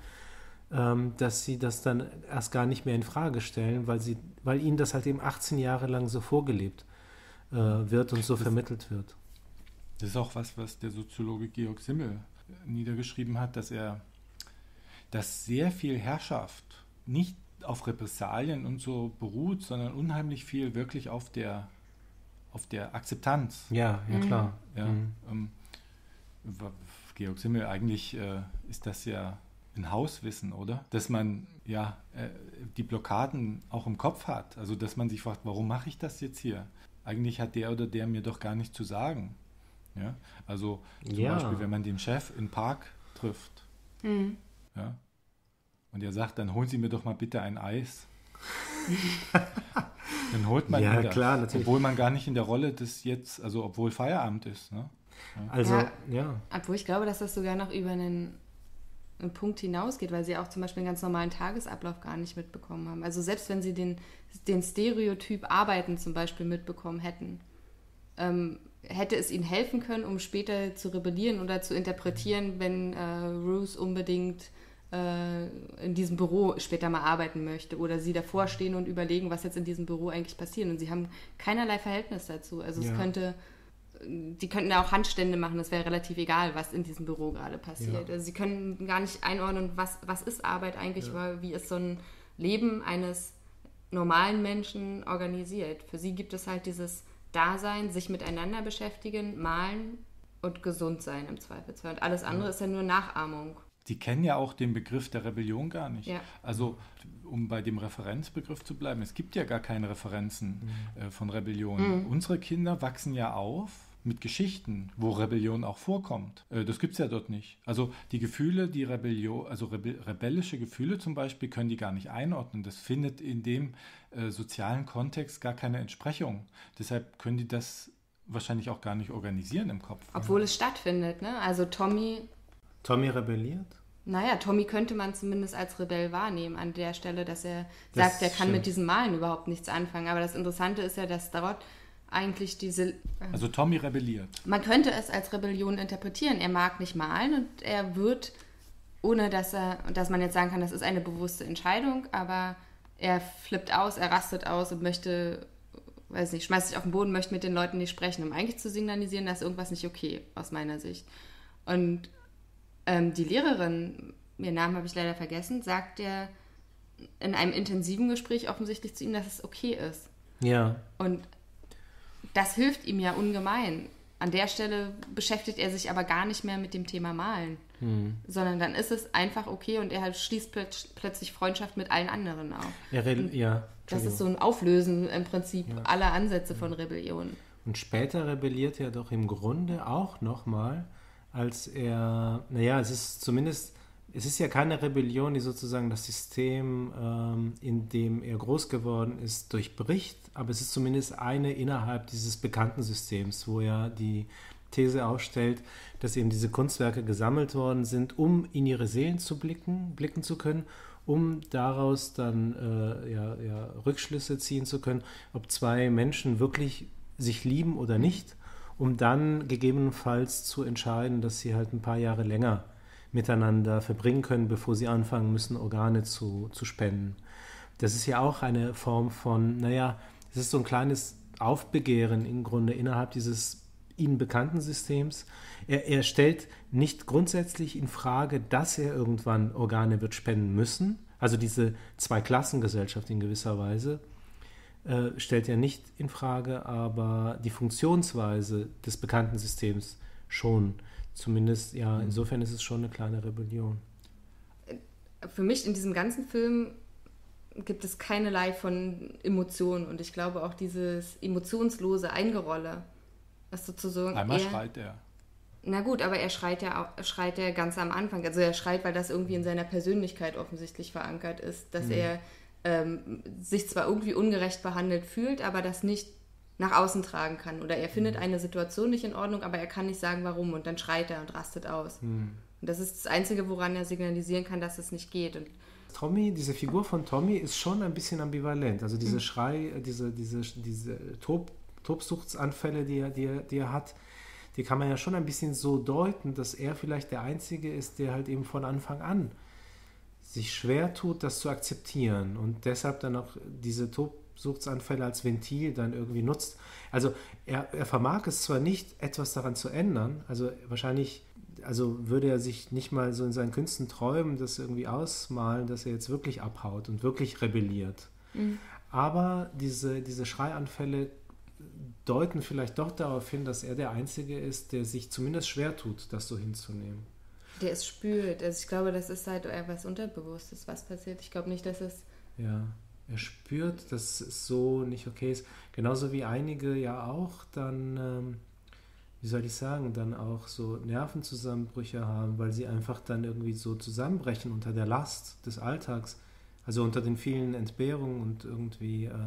dass sie das dann erst gar nicht mehr in Frage stellen, weil, sie, weil ihnen das halt eben achtzehn Jahre lang so vorgelebt äh, wird und so das, vermittelt wird. Das ist auch was, was der Soziologe Georg Simmel niedergeschrieben hat, dass er, dass sehr viel Herrschaft nicht auf Repressalien und so beruht, sondern unheimlich viel wirklich auf der, auf der Akzeptanz. Ja, ja, mhm. klar. Ja, mhm. ähm, Georg Simmel, eigentlich äh, ist das ja ein Hauswissen, oder? Dass man ja äh, die Blockaden auch im Kopf hat. Also, dass man sich fragt, warum mache ich das jetzt hier? Eigentlich hat der oder der mir doch gar nichts zu sagen. Ja? Also, zum ja. Beispiel, wenn man den Chef im Park trifft. Mhm. Ja? Und er sagt, dann holen Sie mir doch mal bitte ein Eis. Dann holt man ja, ihn das. Klar, natürlich. Obwohl man gar nicht in der Rolle des jetzt, also obwohl Feierabend ist. Ne? Ja. Also, ja, ja. Obwohl ich glaube, dass das sogar noch über einen einen Punkt hinausgeht, weil sie auch zum Beispiel einen ganz normalen Tagesablauf gar nicht mitbekommen haben. Also selbst wenn sie den, den Stereotyp Arbeiten zum Beispiel mitbekommen hätten, ähm, hätte es ihnen helfen können, um später zu rebellieren oder zu interpretieren, wenn äh, Ruth unbedingt äh, in diesem Büro später mal arbeiten möchte oder sie davor stehen und überlegen, was jetzt in diesem Büro eigentlich passiert. Und sie haben keinerlei Verhältnis dazu. Also ja. es könnte... Die könnten da auch Handstände machen, das wäre relativ egal, was in diesem Büro gerade passiert. Ja. Also sie können gar nicht einordnen, was, was ist Arbeit eigentlich, ja. weil wie ist so ein Leben eines normalen Menschen organisiert. Für sie gibt es halt dieses Dasein, sich miteinander beschäftigen, malen und gesund sein im Zweifelsfall. Und alles andere ja. ist ja nur Nachahmung. Die kennen ja auch den Begriff der Rebellion gar nicht. Ja. Also um bei dem Referenzbegriff zu bleiben, es gibt ja gar keine Referenzen mhm. äh, von Rebellion. Mhm. Unsere Kinder wachsen ja auf mit Geschichten, wo Rebellion auch vorkommt. Äh, das gibt es ja dort nicht. Also die Gefühle, die Rebellion, also rebe rebellische Gefühle zum Beispiel, können die gar nicht einordnen. Das findet in dem äh, sozialen Kontext gar keine Entsprechung. Deshalb können die das wahrscheinlich auch gar nicht organisieren im Kopf. Obwohl es stattfindet, ne? Also Tommy... Tommy rebelliert? Naja, Tommy könnte man zumindest als Rebell wahrnehmen an der Stelle, dass er das sagt, er kann stimmt. mit diesem Malen überhaupt nichts anfangen. Aber das Interessante ist ja, dass dort eigentlich diese... Also Tommy rebelliert. Man könnte es als Rebellion interpretieren. Er mag nicht malen und er wird, ohne dass er, dass man jetzt sagen kann, das ist eine bewusste Entscheidung, aber er flippt aus, er rastet aus und möchte, weiß nicht, schmeißt sich auf den Boden, möchte mit den Leuten nicht sprechen, um eigentlich zu signalisieren, dass irgendwas nicht okay, aus meiner Sicht. Und die Lehrerin, ihren Namen habe ich leider vergessen, sagt ja in einem intensiven Gespräch offensichtlich zu ihm, dass es okay ist. Ja. Und das hilft ihm ja ungemein. An der Stelle beschäftigt er sich aber gar nicht mehr mit dem Thema Malen, hm. sondern dann ist es einfach okay und er schließt plötz plötzlich Freundschaft mit allen anderen auf. Er ja. Das ist so ein Auflösen im Prinzip ja. aller Ansätze ja. von Rebellion. Und später rebelliert er doch im Grunde auch nochmal, als er, naja, es ist zumindest, es ist ja keine Rebellion, die sozusagen das System, ähm, in dem er groß geworden ist, durchbricht, aber es ist zumindest eine innerhalb dieses bekannten Systems, wo er die These aufstellt, dass eben diese Kunstwerke gesammelt worden sind, um in ihre Seelen zu blicken, blicken zu können, um daraus dann äh, ja, ja, Rückschlüsse ziehen zu können, ob zwei Menschen wirklich sich lieben oder nicht. um dann gegebenenfalls zu entscheiden, dass sie halt ein paar Jahre länger miteinander verbringen können, bevor sie anfangen müssen, Organe zu, zu spenden. Das ist ja auch eine Form von, naja, es ist so ein kleines Aufbegehren im Grunde innerhalb dieses ihnen bekannten Systems. Er, er stellt nicht grundsätzlich in Frage, dass er irgendwann Organe wird spenden müssen. Also diese Zweiklassengesellschaft in gewisser Weise äh, stellt er nicht in Frage, aber die Funktionsweise des bekannten Systems schon. Zumindest, ja, insofern ist es schon eine kleine Rebellion. Für mich in diesem ganzen Film gibt es keinerlei von Emotionen und ich glaube auch dieses emotionslose Eingerolle, was sozusagen. Einmal eher, schreit er. Na gut, aber er schreit ja, auch, schreit ja ganz am Anfang. Also er schreit, weil das irgendwie in seiner Persönlichkeit offensichtlich verankert ist, dass mhm. er ähm, sich zwar irgendwie ungerecht behandelt fühlt, aber das nicht nach außen tragen kann. Oder er findet eine Situation nicht in Ordnung, aber er kann nicht sagen, warum. Und dann schreit er und rastet aus. Mhm. Und das ist das Einzige, woran er signalisieren kann, dass es nicht geht. Und Tommy, diese Figur von Tommy ist schon ein bisschen ambivalent. Also diese mhm. Schrei, diese, diese, diese Tob, Tobsuchtsanfälle, die er, die, er, die er hat, die kann man ja schon ein bisschen so deuten, dass er vielleicht der Einzige ist, der halt eben von Anfang an sich schwer tut, das zu akzeptieren und deshalb dann auch diese Tobsuchtsanfälle als Ventil dann irgendwie nutzt. Also er, er vermag es zwar nicht, etwas daran zu ändern, also wahrscheinlich... Also würde er sich nicht mal so in seinen Künsten träumen, das irgendwie ausmalen, dass er jetzt wirklich abhaut und wirklich rebelliert. Mhm. Aber diese, diese Schreianfälle deuten vielleicht doch darauf hin, dass er der Einzige ist, der sich zumindest schwer tut, das so hinzunehmen. Der es spürt. Also ich glaube, das ist halt etwas Unterbewusstes, was passiert. Ich glaube nicht, dass es... Ja, er spürt, dass es so nicht okay ist. Genauso wie einige ja auch dann... Ähm, wie soll ich sagen, dann auch so Nervenzusammenbrüche haben, weil sie einfach dann irgendwie so zusammenbrechen unter der Last des Alltags, also unter den vielen Entbehrungen und irgendwie äh,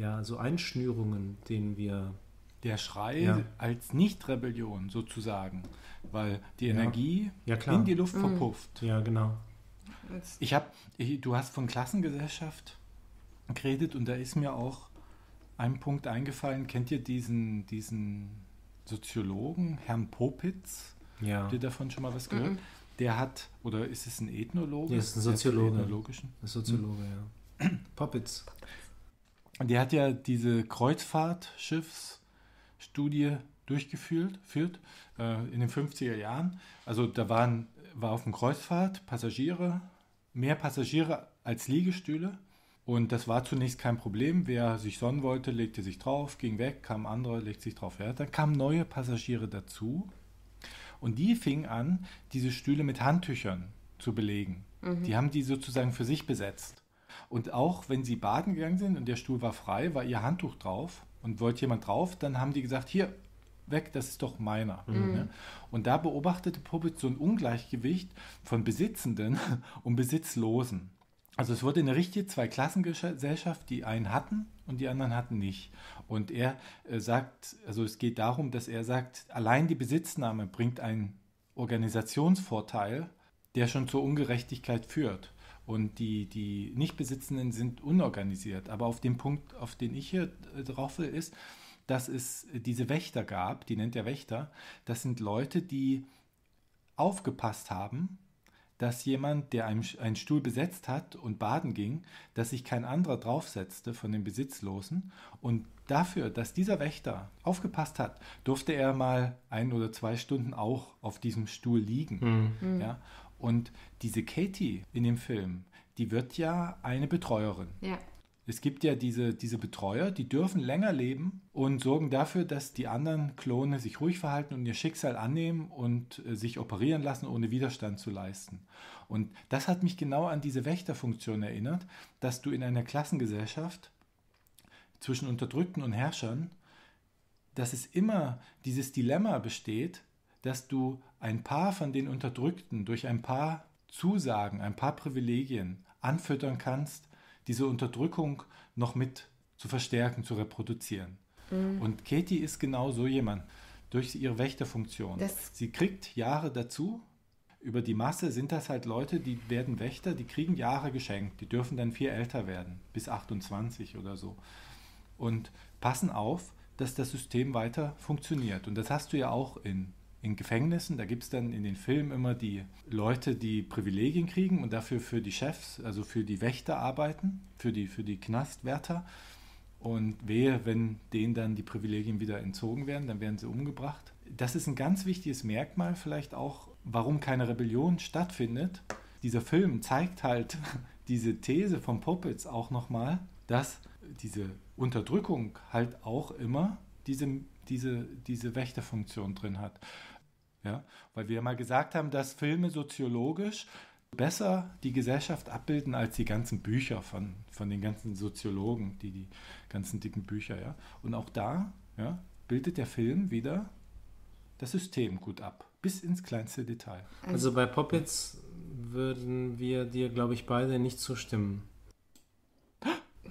ja, so Einschnürungen, denen wir... Der Schrei ja. als Nicht-Rebellion sozusagen, weil die ja. Energie ja, in die Luft mhm. verpufft. Ja, genau. Ich hab, ich, du hast von Klassengesellschaft geredet und da ist mir auch ein Punkt eingefallen. Kennt ihr diesen... diesen Soziologen, Herrn Popitz, ja. habt ihr davon schon mal was gehört? Mhm. Der hat, oder ist es ein Ethnologe? Ja, ist ein Soziologe. Ethnologischen? Ein Soziologe, ja. Popitz. Der hat ja diese Kreuzfahrtschiffsstudie durchgeführt führt, äh, in den fünfziger Jahren. Also da waren, war auf dem Kreuzfahrt Passagiere, mehr Passagiere als Liegestühle. Und das war zunächst kein Problem. Wer sich sonnen wollte, legte sich drauf, ging weg, kam andere, legte sich drauf. Ja, dann kamen neue Passagiere dazu und die fingen an, diese Stühle mit Handtüchern zu belegen. Mhm. Die haben die sozusagen für sich besetzt. Und auch wenn sie baden gegangen sind und der Stuhl war frei, war ihr Handtuch drauf und wollte jemand drauf, dann haben die gesagt, hier, weg, das ist doch meiner. Mhm. Ja? Und da beobachtete Popitz so ein Ungleichgewicht von Besitzenden und Besitzlosen. Also es wurde eine richtige Zweiklassengesellschaft, die einen hatten und die anderen hatten nicht. Und er äh, sagt, also es geht darum, dass er sagt, allein die Besitznahme bringt einen Organisationsvorteil, der schon zur Ungerechtigkeit führt. Und die, die Nichtbesitzenden sind unorganisiert. Aber auf den Punkt, auf den ich hier äh, drauf will, ist, dass es diese Wächter gab, die nennt er Wächter, das sind Leute, die aufgepasst haben, dass jemand, der einen, einen Stuhl besetzt hat und baden ging, dass sich kein anderer draufsetzte von den Besitzlosen. Und dafür, dass dieser Wächter aufgepasst hat, durfte er mal ein oder zwei Stunden auch auf diesem Stuhl liegen. Mhm. Ja? Und diese Katie in dem Film, die wird ja eine Betreuerin. Ja. Es gibt ja diese, diese Betreuer, die dürfen länger leben und sorgen dafür, dass die anderen Klone sich ruhig verhalten und ihr Schicksal annehmen und äh, sich operieren lassen, ohne Widerstand zu leisten. Und das hat mich genau an diese Wächterfunktion erinnert, dass du in einer Klassengesellschaft zwischen Unterdrückten und Herrschern, dass es immer dieses Dilemma besteht, dass du ein paar von den Unterdrückten durch ein paar Zusagen, ein paar Privilegien anfüttern kannst, diese Unterdrückung noch mit zu verstärken, zu reproduzieren. Mhm. Und Katie ist genau so jemand, durch ihre Wächterfunktion. Das Sie kriegt Jahre dazu, über die Masse sind das halt Leute, die werden Wächter, die kriegen Jahre geschenkt, die dürfen dann viel älter werden, bis achtundzwanzig oder so. Und passen auf, dass das System weiter funktioniert. Und das hast du ja auch in, in Gefängnissen. Da gibt es dann in den Filmen immer die Leute, die Privilegien kriegen und dafür für die Chefs, also für die Wächter arbeiten, für die, für die Knastwärter. Und wehe, wenn denen dann die Privilegien wieder entzogen werden, dann werden sie umgebracht. Das ist ein ganz wichtiges Merkmal vielleicht auch, warum keine Rebellion stattfindet. Dieser Film zeigt halt diese These von Popitz auch nochmal, dass diese Unterdrückung halt auch immer diese, diese, diese Wächterfunktion drin hat. Ja? Weil wir ja mal gesagt haben, dass Filme soziologisch besser die Gesellschaft abbilden als die ganzen Bücher von, von den ganzen Soziologen, die, die ganzen dicken Bücher. Ja? Und auch da ja, bildet der Film wieder das System gut ab, bis ins kleinste Detail. Also bei Popitz würden wir dir, glaube ich, beide nicht zustimmen.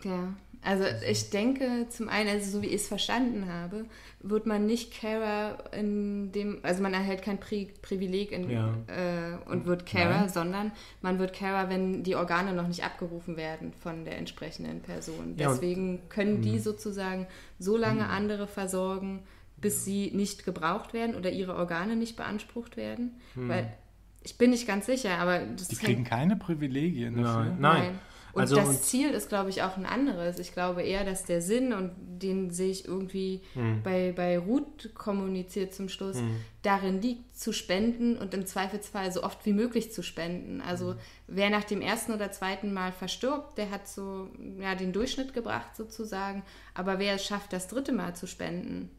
Ja, also ich denke, zum einen, also so wie ich es verstanden habe, wird man nicht Carer in dem, also man erhält kein Pri Privileg in, ja. äh, und wird Carer, sondern man wird Carer, wenn die Organe noch nicht abgerufen werden von der entsprechenden Person. Ja, deswegen können mh. die sozusagen so lange mh. andere versorgen, bis ja. sie nicht gebraucht werden oder ihre Organe nicht beansprucht werden. Mh. Weil ich bin nicht ganz sicher, aber... Das die kriegen keine Privilegien dafür. Nein, nein. nein. Und also, das und Ziel ist, glaube ich, auch ein anderes. Ich glaube eher, dass der Sinn, und den sehe ich irgendwie hm. bei, bei Ruth kommuniziert zum Schluss, hm. darin liegt, zu spenden und im Zweifelsfall so oft wie möglich zu spenden. Also hm. wer nach dem ersten oder zweiten Mal verstirbt, der hat so ja, den Durchschnitt gebracht sozusagen. Aber wer es schafft, das dritte Mal zu spenden,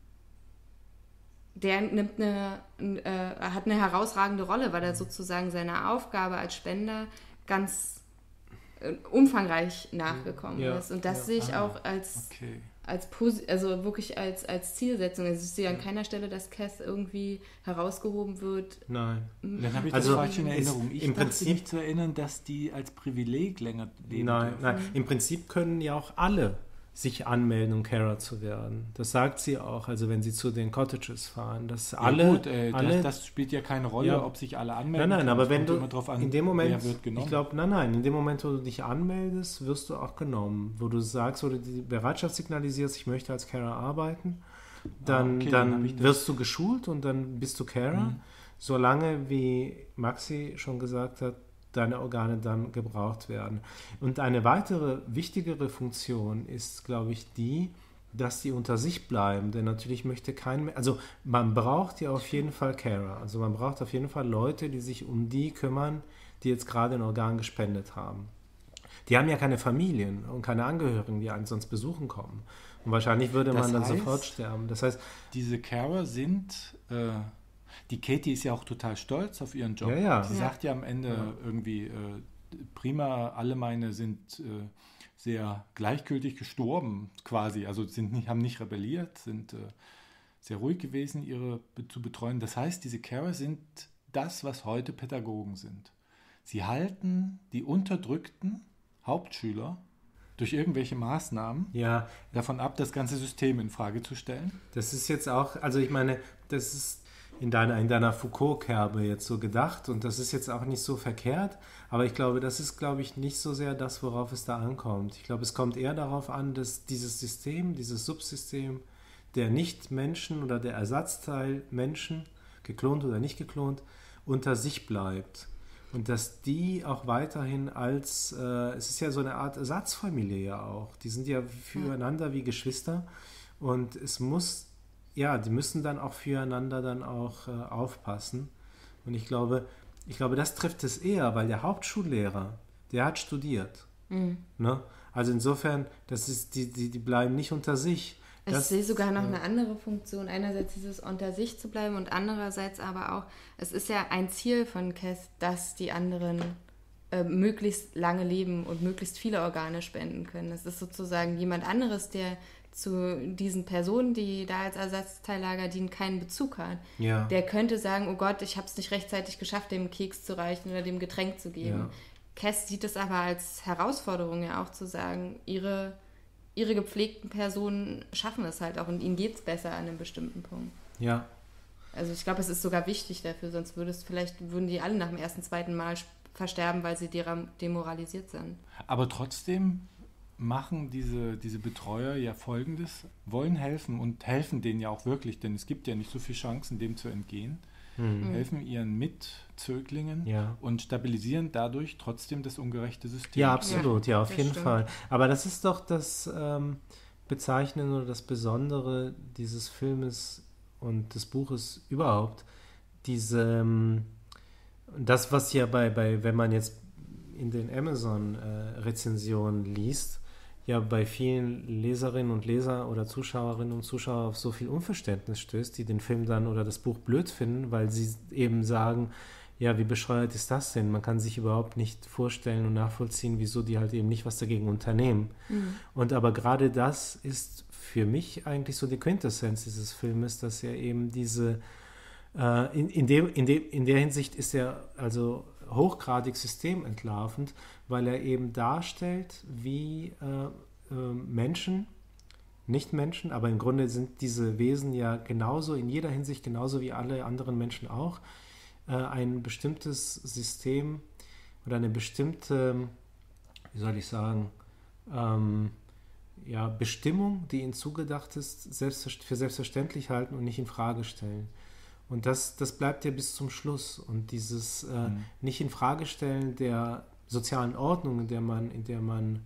der nimmt eine, äh, hat eine herausragende Rolle, weil er sozusagen seiner Aufgabe als Spender ganz... umfangreich nachgekommen ja, ist. Und das ja, sehe ich ah, auch als, okay. als also wirklich als, als Zielsetzung. Also ich sehe an keiner Stelle, dass Cass irgendwie herausgehoben wird. Nein. Dann habe ich das also, falsch in Erinnerung. Ich im dachte Prinzip, mich zu erinnern, dass die als Privileg länger leben nein, dürfen. Nein, im Prinzip können ja auch alle sich anmelden, um Carer zu werden. Das sagt sie auch, also wenn sie zu den Cottages fahren, dass ja, alle... Gut, äh, alle das, das spielt ja keine Rolle, ja, ob sich alle anmelden. Nein, nein, aber wenn du an, in dem Moment, ich glaube, nein, nein, in dem Moment, wo du dich anmeldest, wirst du auch genommen. Wo du sagst, wo du die Bereitschaft signalisierst, ich möchte als Carer arbeiten, dann, ah, okay, dann, dann wirst du geschult und dann bist du Carer, mhm. solange, wie Maxi schon gesagt hat, deine Organe dann gebraucht werden. Und eine weitere, wichtigere Funktion ist, glaube ich, die, dass die unter sich bleiben, denn natürlich möchte kein mehr, also man braucht ja auf jeden Fall Carer, also man braucht auf jeden Fall Leute, die sich um die kümmern, die jetzt gerade ein Organ gespendet haben. Die haben ja keine Familien und keine Angehörigen, die einen sonst besuchen kommen. Und wahrscheinlich würde man dann sofort sterben. Das heißt, diese Carer sind... Äh Die Katie ist ja auch total stolz auf ihren Job. Ja, ja. Sie ja. sagt ja am Ende ja. irgendwie, äh, prima, alle meine sind äh, sehr gleichgültig gestorben quasi. Also sind nicht, haben nicht rebelliert, sind äh, sehr ruhig gewesen, ihre zu betreuen. Das heißt, diese Carer sind das, was heute Pädagogen sind. Sie halten die unterdrückten Hauptschüler durch irgendwelche Maßnahmen ja. davon ab, das ganze System in Frage zu stellen. Das ist jetzt auch, also ich meine, das ist In deiner, in deiner Foucault-Kerbe jetzt so gedacht und das ist jetzt auch nicht so verkehrt, aber ich glaube, das ist, glaube ich, nicht so sehr das, worauf es da ankommt. Ich glaube, es kommt eher darauf an, dass dieses System, dieses Subsystem der Nicht-Menschen oder der Ersatzteil Menschen, geklont oder nicht geklont, unter sich bleibt und dass die auch weiterhin als, äh, es ist ja so eine Art Ersatzfamilie ja auch, die sind ja füreinander wie Geschwister und es muss ja, die müssen dann auch füreinander dann auch äh, aufpassen. Und ich glaube, ich glaube, das trifft es eher, weil der Hauptschullehrer, der hat studiert. Mhm. Ne? Also insofern, das ist, die, die, die bleiben nicht unter sich. Ich das, sehe sogar noch äh, eine andere Funktion. Einerseits dieses unter sich zu bleiben und andererseits aber auch, es ist ja ein Ziel von Cass, dass die anderen äh, möglichst lange leben und möglichst viele Organe spenden können. Das ist sozusagen jemand anderes, der zu diesen Personen, die da als Ersatzteillager dienen, keinen Bezug hat. Ja. Der könnte sagen, oh Gott, ich habe es nicht rechtzeitig geschafft, dem Keks zu reichen oder dem Getränk zu geben. Ja. Cass sieht es aber als Herausforderung ja auch zu sagen, ihre, ihre gepflegten Personen schaffen es halt auch und ihnen geht es besser an einem bestimmten Punkt. Ja. Also ich glaube, es ist sogar wichtig dafür, sonst würde es vielleicht, würden die alle nach dem ersten, zweiten Mal versterben, weil sie demoralisiert sind. Aber trotzdem machen diese, diese Betreuer ja Folgendes, wollen helfen und helfen denen ja auch wirklich, denn es gibt ja nicht so viele Chancen, dem zu entgehen, mhm. helfen ihren Mitzöglingen ja. und stabilisieren dadurch trotzdem das ungerechte System. Ja, absolut, ja, ja auf jeden stimmt. Fall. Aber das ist doch das ähm, Bezeichnende oder das Besondere dieses Filmes und des Buches überhaupt, diese, das, was ja bei, bei wenn man jetzt in den Amazon-Rezensionen äh, liest, ja bei vielen Leserinnen und Leser oder Zuschauerinnen und Zuschauer auf so viel Unverständnis stößt, die den Film dann oder das Buch blöd finden, weil sie eben sagen, ja, wie bescheuert ist das denn? Man kann sich überhaupt nicht vorstellen und nachvollziehen, wieso die halt eben nicht was dagegen unternehmen. Mhm. Und aber gerade das ist für mich eigentlich so die Quintessenz dieses Filmes, dass er eben diese äh, in, in, dem, in, dem, in der Hinsicht ist er also hochgradig systementlarvend, weil er eben darstellt, wie äh, äh, Menschen, nicht Menschen, aber im Grunde sind diese Wesen ja genauso, in jeder Hinsicht genauso wie alle anderen Menschen auch, äh, ein bestimmtes System oder eine bestimmte, wie soll ich sagen, ähm, ja, Bestimmung, die ihnen zugedacht ist, selbst, für selbstverständlich halten und nicht in Frage stellen. Und das, das bleibt ja bis zum Schluss. Und dieses äh, mhm. Nicht-in-Frage-Stellen der sozialen Ordnung, in der man, in der man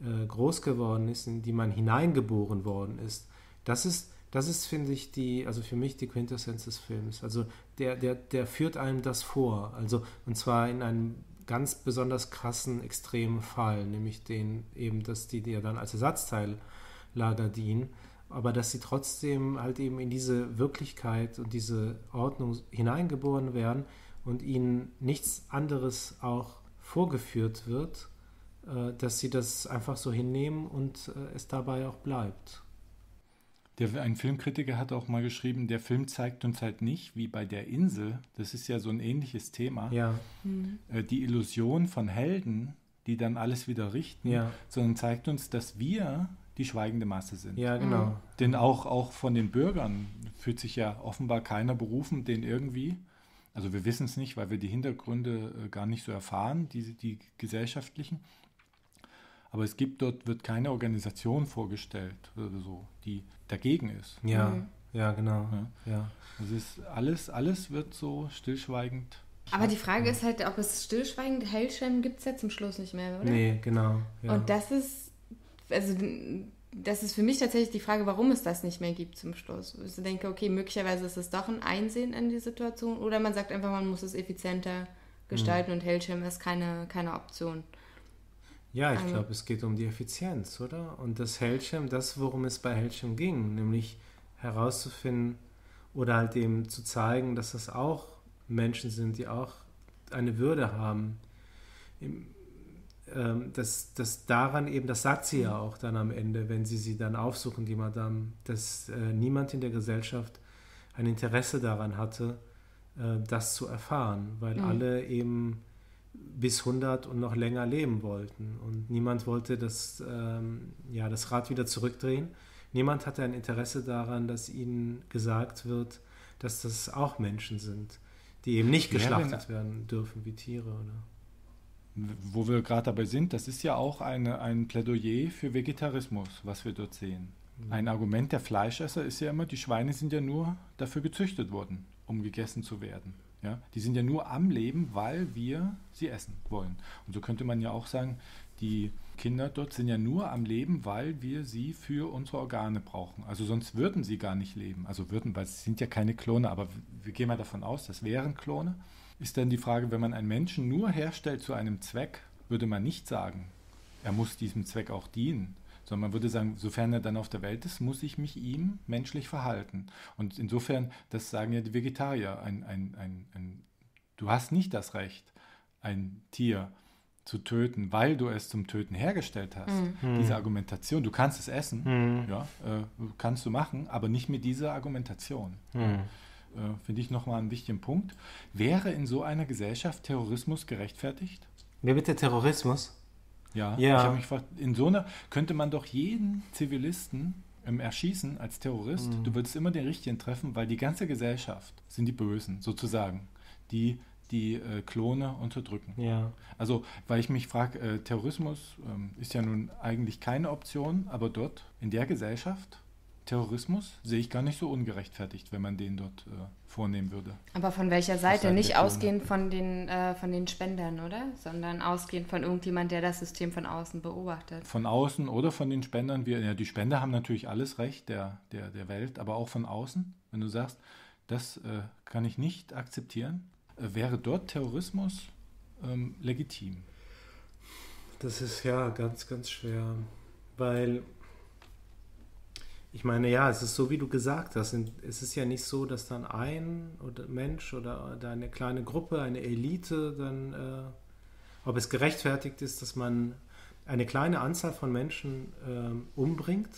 äh, groß geworden ist, in die man hineingeboren worden ist, das ist, das ist, finde ich, die, also für mich die Quintessenz des Films. Also der, der, der führt einem das vor. Also, und zwar in einem ganz besonders krassen, extremen Fall, nämlich den eben, dass die, die ja dann als Ersatzteillager dienen, aber dass sie trotzdem halt eben in diese Wirklichkeit und diese Ordnung hineingeboren werden und ihnen nichts anderes auch vorgeführt wird, dass sie das einfach so hinnehmen und es dabei auch bleibt. Der, ein Filmkritiker hat auch mal geschrieben, der Film zeigt uns halt nicht, wie bei der Insel, das ist ja so ein ähnliches Thema, ja. mhm. die Illusion von Helden, die dann alles wieder richten, ja. sondern zeigt uns, dass wir die schweigende Masse sind. Ja, genau. Mhm. Denn auch, auch von den Bürgern fühlt sich ja offenbar keiner berufen, den irgendwie, also wir wissen es nicht, weil wir die Hintergründe äh, gar nicht so erfahren, die, die gesellschaftlichen, aber es gibt dort, wird keine Organisation vorgestellt, oder so, die dagegen ist. Ja, mhm. ja, genau. Ja. Ja. Also ist alles, alles wird so stillschweigend. Aber die Frage ja. ist halt, ob es stillschweigend Hailsham gibt es ja zum Schluss nicht mehr, oder? Nee, genau. Ja. Und das ist Also das ist für mich tatsächlich die Frage, warum es das nicht mehr gibt zum Schluss. Ich denke, okay, möglicherweise ist es doch ein Einsehen in die Situation oder man sagt einfach, man muss es effizienter gestalten mhm. und Hailsham ist keine, keine Option. Ja, ich also, glaube, es geht um die Effizienz, oder? Und das Hailsham, das, worum es bei Hailsham ging, nämlich herauszufinden oder halt eben zu zeigen, dass das auch Menschen sind, die auch eine Würde haben. Im Das, das daran eben, das sagt sie ja auch dann am Ende, wenn sie sie dann aufsuchen, die Madame, dass äh, niemand in der Gesellschaft ein Interesse daran hatte, äh, das zu erfahren, weil mhm. alle eben bis hundert und noch länger leben wollten und niemand wollte das, ähm, ja, das Rad wieder zurückdrehen. Niemand hatte ein Interesse daran, dass ihnen gesagt wird, dass das auch Menschen sind, die eben nicht geschlachtet ja, werden dürfen wie Tiere, oder? Wo wir gerade dabei sind, das ist ja auch eine, ein Plädoyer für Vegetarismus, was wir dort sehen. Mhm. Ein Argument der Fleischesser ist ja immer, die Schweine sind ja nur dafür gezüchtet worden, um gegessen zu werden. Ja? Die sind ja nur am Leben, weil wir sie essen wollen. Und so könnte man ja auch sagen, die Kinder dort sind ja nur am Leben, weil wir sie für unsere Organe brauchen. Also sonst würden sie gar nicht leben. Also würden, weil sie sind ja keine Klone, aber wir gehen mal davon aus, das wären Klone. Ist dann die Frage, wenn man einen Menschen nur herstellt zu einem Zweck, würde man nicht sagen, er muss diesem Zweck auch dienen, sondern man würde sagen, sofern er dann auf der Welt ist, muss ich mich ihm menschlich verhalten. Und insofern, das sagen ja die Vegetarier, ein, ein, ein, ein, du hast nicht das Recht, ein Tier zu töten, weil du es zum Töten hergestellt hast. Mhm. Diese Argumentation, du kannst es essen, mhm. ja, äh, kannst du machen, aber nicht mit dieser Argumentation. Mhm. Finde ich nochmal einen wichtigen Punkt. Wäre in so einer Gesellschaft Terrorismus gerechtfertigt? Wer bitte Terrorismus? Ja, ja. Ich habe mich gefragt, in so einer könnte man doch jeden Zivilisten ähm, erschießen als Terrorist. Mhm. Du würdest immer den Richtigen treffen, weil die ganze Gesellschaft sind die Bösen, sozusagen, die die äh, Klone unterdrücken. Ja. Also, weil ich mich frage, äh, Terrorismus ähm, ist ja nun eigentlich keine Option, aber dort, in der Gesellschaft, Terrorismus sehe ich gar nicht so ungerechtfertigt, wenn man den dort äh, vornehmen würde. Aber von welcher Seite? Seite nicht ausgehend von den, äh, von den Spendern, oder? Sondern ausgehend von irgendjemand, der das System von außen beobachtet. Von außen oder von den Spendern. Wir, ja, die Spender haben natürlich alles Recht der, der, der Welt, aber auch von außen. Wenn du sagst, das äh, kann ich nicht akzeptieren, äh, wäre dort Terrorismus ähm, legitim? Das ist ja ganz, ganz schwer, weil... Ich meine, ja, es ist so, wie du gesagt hast, es ist ja nicht so, dass dann ein oder Mensch oder eine kleine Gruppe, eine Elite, dann, äh, ob es gerechtfertigt ist, dass man eine kleine Anzahl von Menschen äh, umbringt,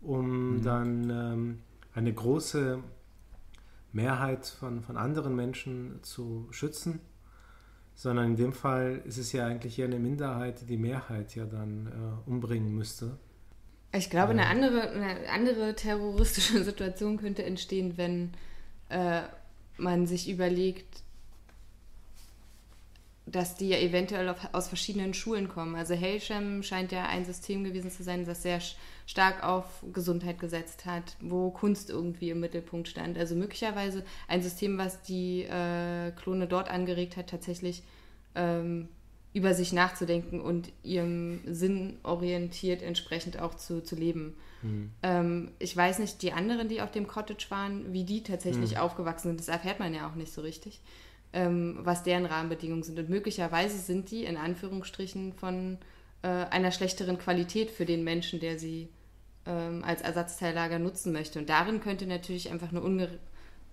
um mhm. dann ähm, eine große Mehrheit von, von anderen Menschen zu schützen, sondern in dem Fall ist es ja eigentlich eher eine Minderheit, die die Mehrheit ja dann äh, umbringen müsste. Ich glaube, eine andere, eine andere terroristische Situation könnte entstehen, wenn äh, man sich überlegt, dass die ja eventuell auf, aus verschiedenen Schulen kommen. Also Hailsham scheint ja ein System gewesen zu sein, das sehr stark auf Gesundheit gesetzt hat, wo Kunst irgendwie im Mittelpunkt stand. Also möglicherweise ein System, was die äh, Klone dort angeregt hat, tatsächlich ähm, über sich nachzudenken und ihrem Sinn orientiert entsprechend auch zu, zu leben. Mhm. Ähm, ich weiß nicht, die anderen, die auf dem Cottage waren, wie die tatsächlich mhm. aufgewachsen sind, das erfährt man ja auch nicht so richtig, ähm, was deren Rahmenbedingungen sind. Und möglicherweise sind die in Anführungsstrichen von äh, einer schlechteren Qualität für den Menschen, der sie ähm, als Ersatzteillager nutzen möchte. Und darin könnte natürlich einfach eine Unge-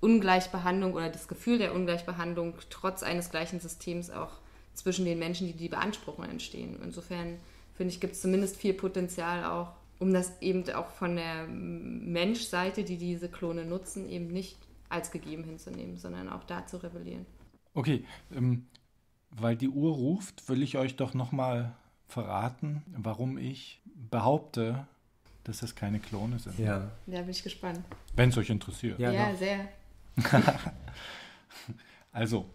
Ungleichbehandlung oder das Gefühl der Ungleichbehandlung trotz eines gleichen Systems auch zwischen den Menschen, die die beanspruchen, entstehen. Insofern, finde ich, gibt es zumindest viel Potenzial auch, um das eben auch von der Menschseite, die diese Klone nutzen, eben nicht als gegeben hinzunehmen, sondern auch da zu rebellieren. Okay, ähm, weil die Uhr ruft, will ich euch doch nochmal verraten, warum ich behaupte, dass das keine Klone sind. Ja, da bin ich gespannt. Wenn es euch interessiert. Ja, ja sehr. Also,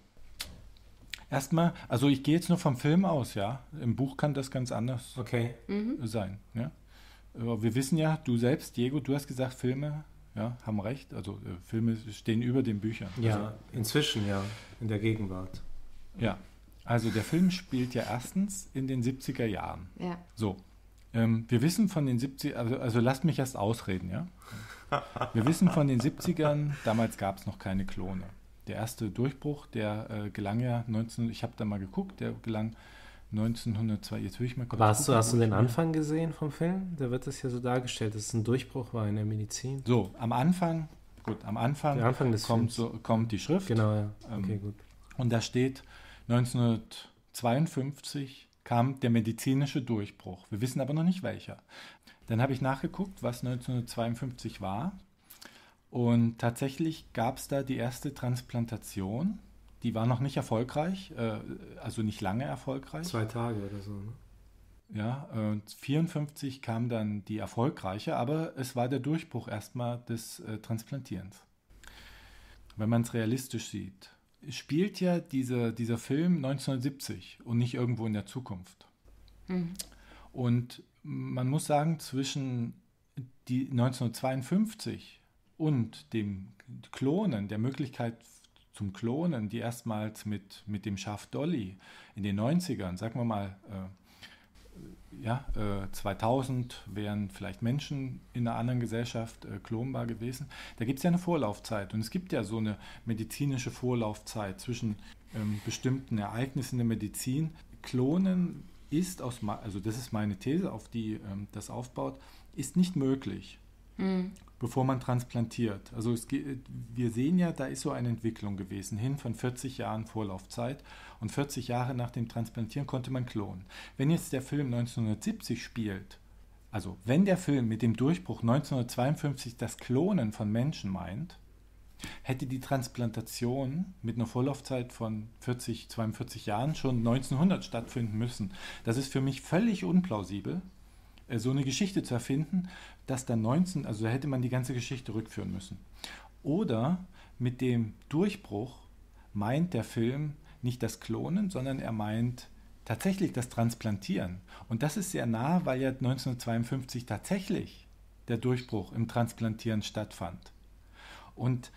erstmal, also ich gehe jetzt nur vom Film aus, ja. Im Buch kann das ganz anders okay. sein. Ja? Wir wissen ja, du selbst, Diego, du hast gesagt, Filme ja, haben recht. Also äh, Filme stehen über den Büchern. Ja, also, inzwischen ja, in der Gegenwart. Ja, also der Film spielt ja erstens in den siebziger Jahren. Ja. So, ähm, wir wissen von den siebziger, also, also lasst mich erst ausreden, ja. Wir wissen von den siebzigern, damals gab es noch keine Klone. Der erste Durchbruch, der äh, gelang ja neunzehn, ich habe da mal geguckt, der gelang neunzehnhundertzwei. Jetzt will ich mal kurz Aber hast, gucken, du, hast du den Anfang gesehen vom Film? Da wird das ja so dargestellt, dass es ein Durchbruch war in der Medizin. So, am Anfang, gut, am Anfang, der Anfang des kommt, so, kommt die Schrift. Genau, ja. Okay, ähm, gut. Und da steht, neunzehnhundertzweiundfünfzig kam der medizinische Durchbruch. Wir wissen aber noch nicht welcher. Dann habe ich nachgeguckt, was neunzehnhundertzweiundfünfzig war. Und tatsächlich gab es da die erste Transplantation, die war noch nicht erfolgreich, äh, also nicht lange erfolgreich. Zwei Tage oder so, ne? Ja, neunzehnhundertvierundfünfzig äh, kam dann die erfolgreiche, aber es war der Durchbruch erstmal des äh, Transplantierens. Wenn man es realistisch sieht, spielt ja diese, dieser Film neunzehnhundertsiebzig und nicht irgendwo in der Zukunft. Mhm. Und man muss sagen, zwischen die neunzehnhundertzweiundfünfzig und dem Klonen, der Möglichkeit zum Klonen, die erstmals mit, mit dem Schaf Dolly in den neunzigern, sagen wir mal, äh, ja, äh, zweitausend wären vielleicht Menschen in einer anderen Gesellschaft äh, klonbar gewesen. Da gibt es ja eine Vorlaufzeit und es gibt ja so eine medizinische Vorlaufzeit zwischen ähm, bestimmten Ereignissen der Medizin. Klonen ist, aus, also das ist meine These, auf die ähm, das aufbaut, ist nicht möglich. Mhm. Bevor man transplantiert. Also es, wir sehen ja, da ist so eine Entwicklung gewesen, hin von vierzig Jahren Vorlaufzeit und vierzig Jahre nach dem Transplantieren konnte man klonen. Wenn jetzt der Film neunzehnhundertsiebzig spielt, also wenn der Film mit dem Durchbruch neunzehnhundertzweiundfünfzig das Klonen von Menschen meint, hätte die Transplantation mit einer Vorlaufzeit von vierzig, zweiundvierzig Jahren schon neunzehnhundert stattfinden müssen. Das ist für mich völlig unplausibel, so eine Geschichte zu erfinden, dass dann neunzehn, also hätte man die ganze Geschichte rückführen müssen. Oder mit dem Durchbruch meint der Film nicht das Klonen, sondern er meint tatsächlich das Transplantieren. Und das ist sehr nah, weil ja neunzehnhundertzweiundfünfzig tatsächlich der Durchbruch im Transplantieren stattfand. Und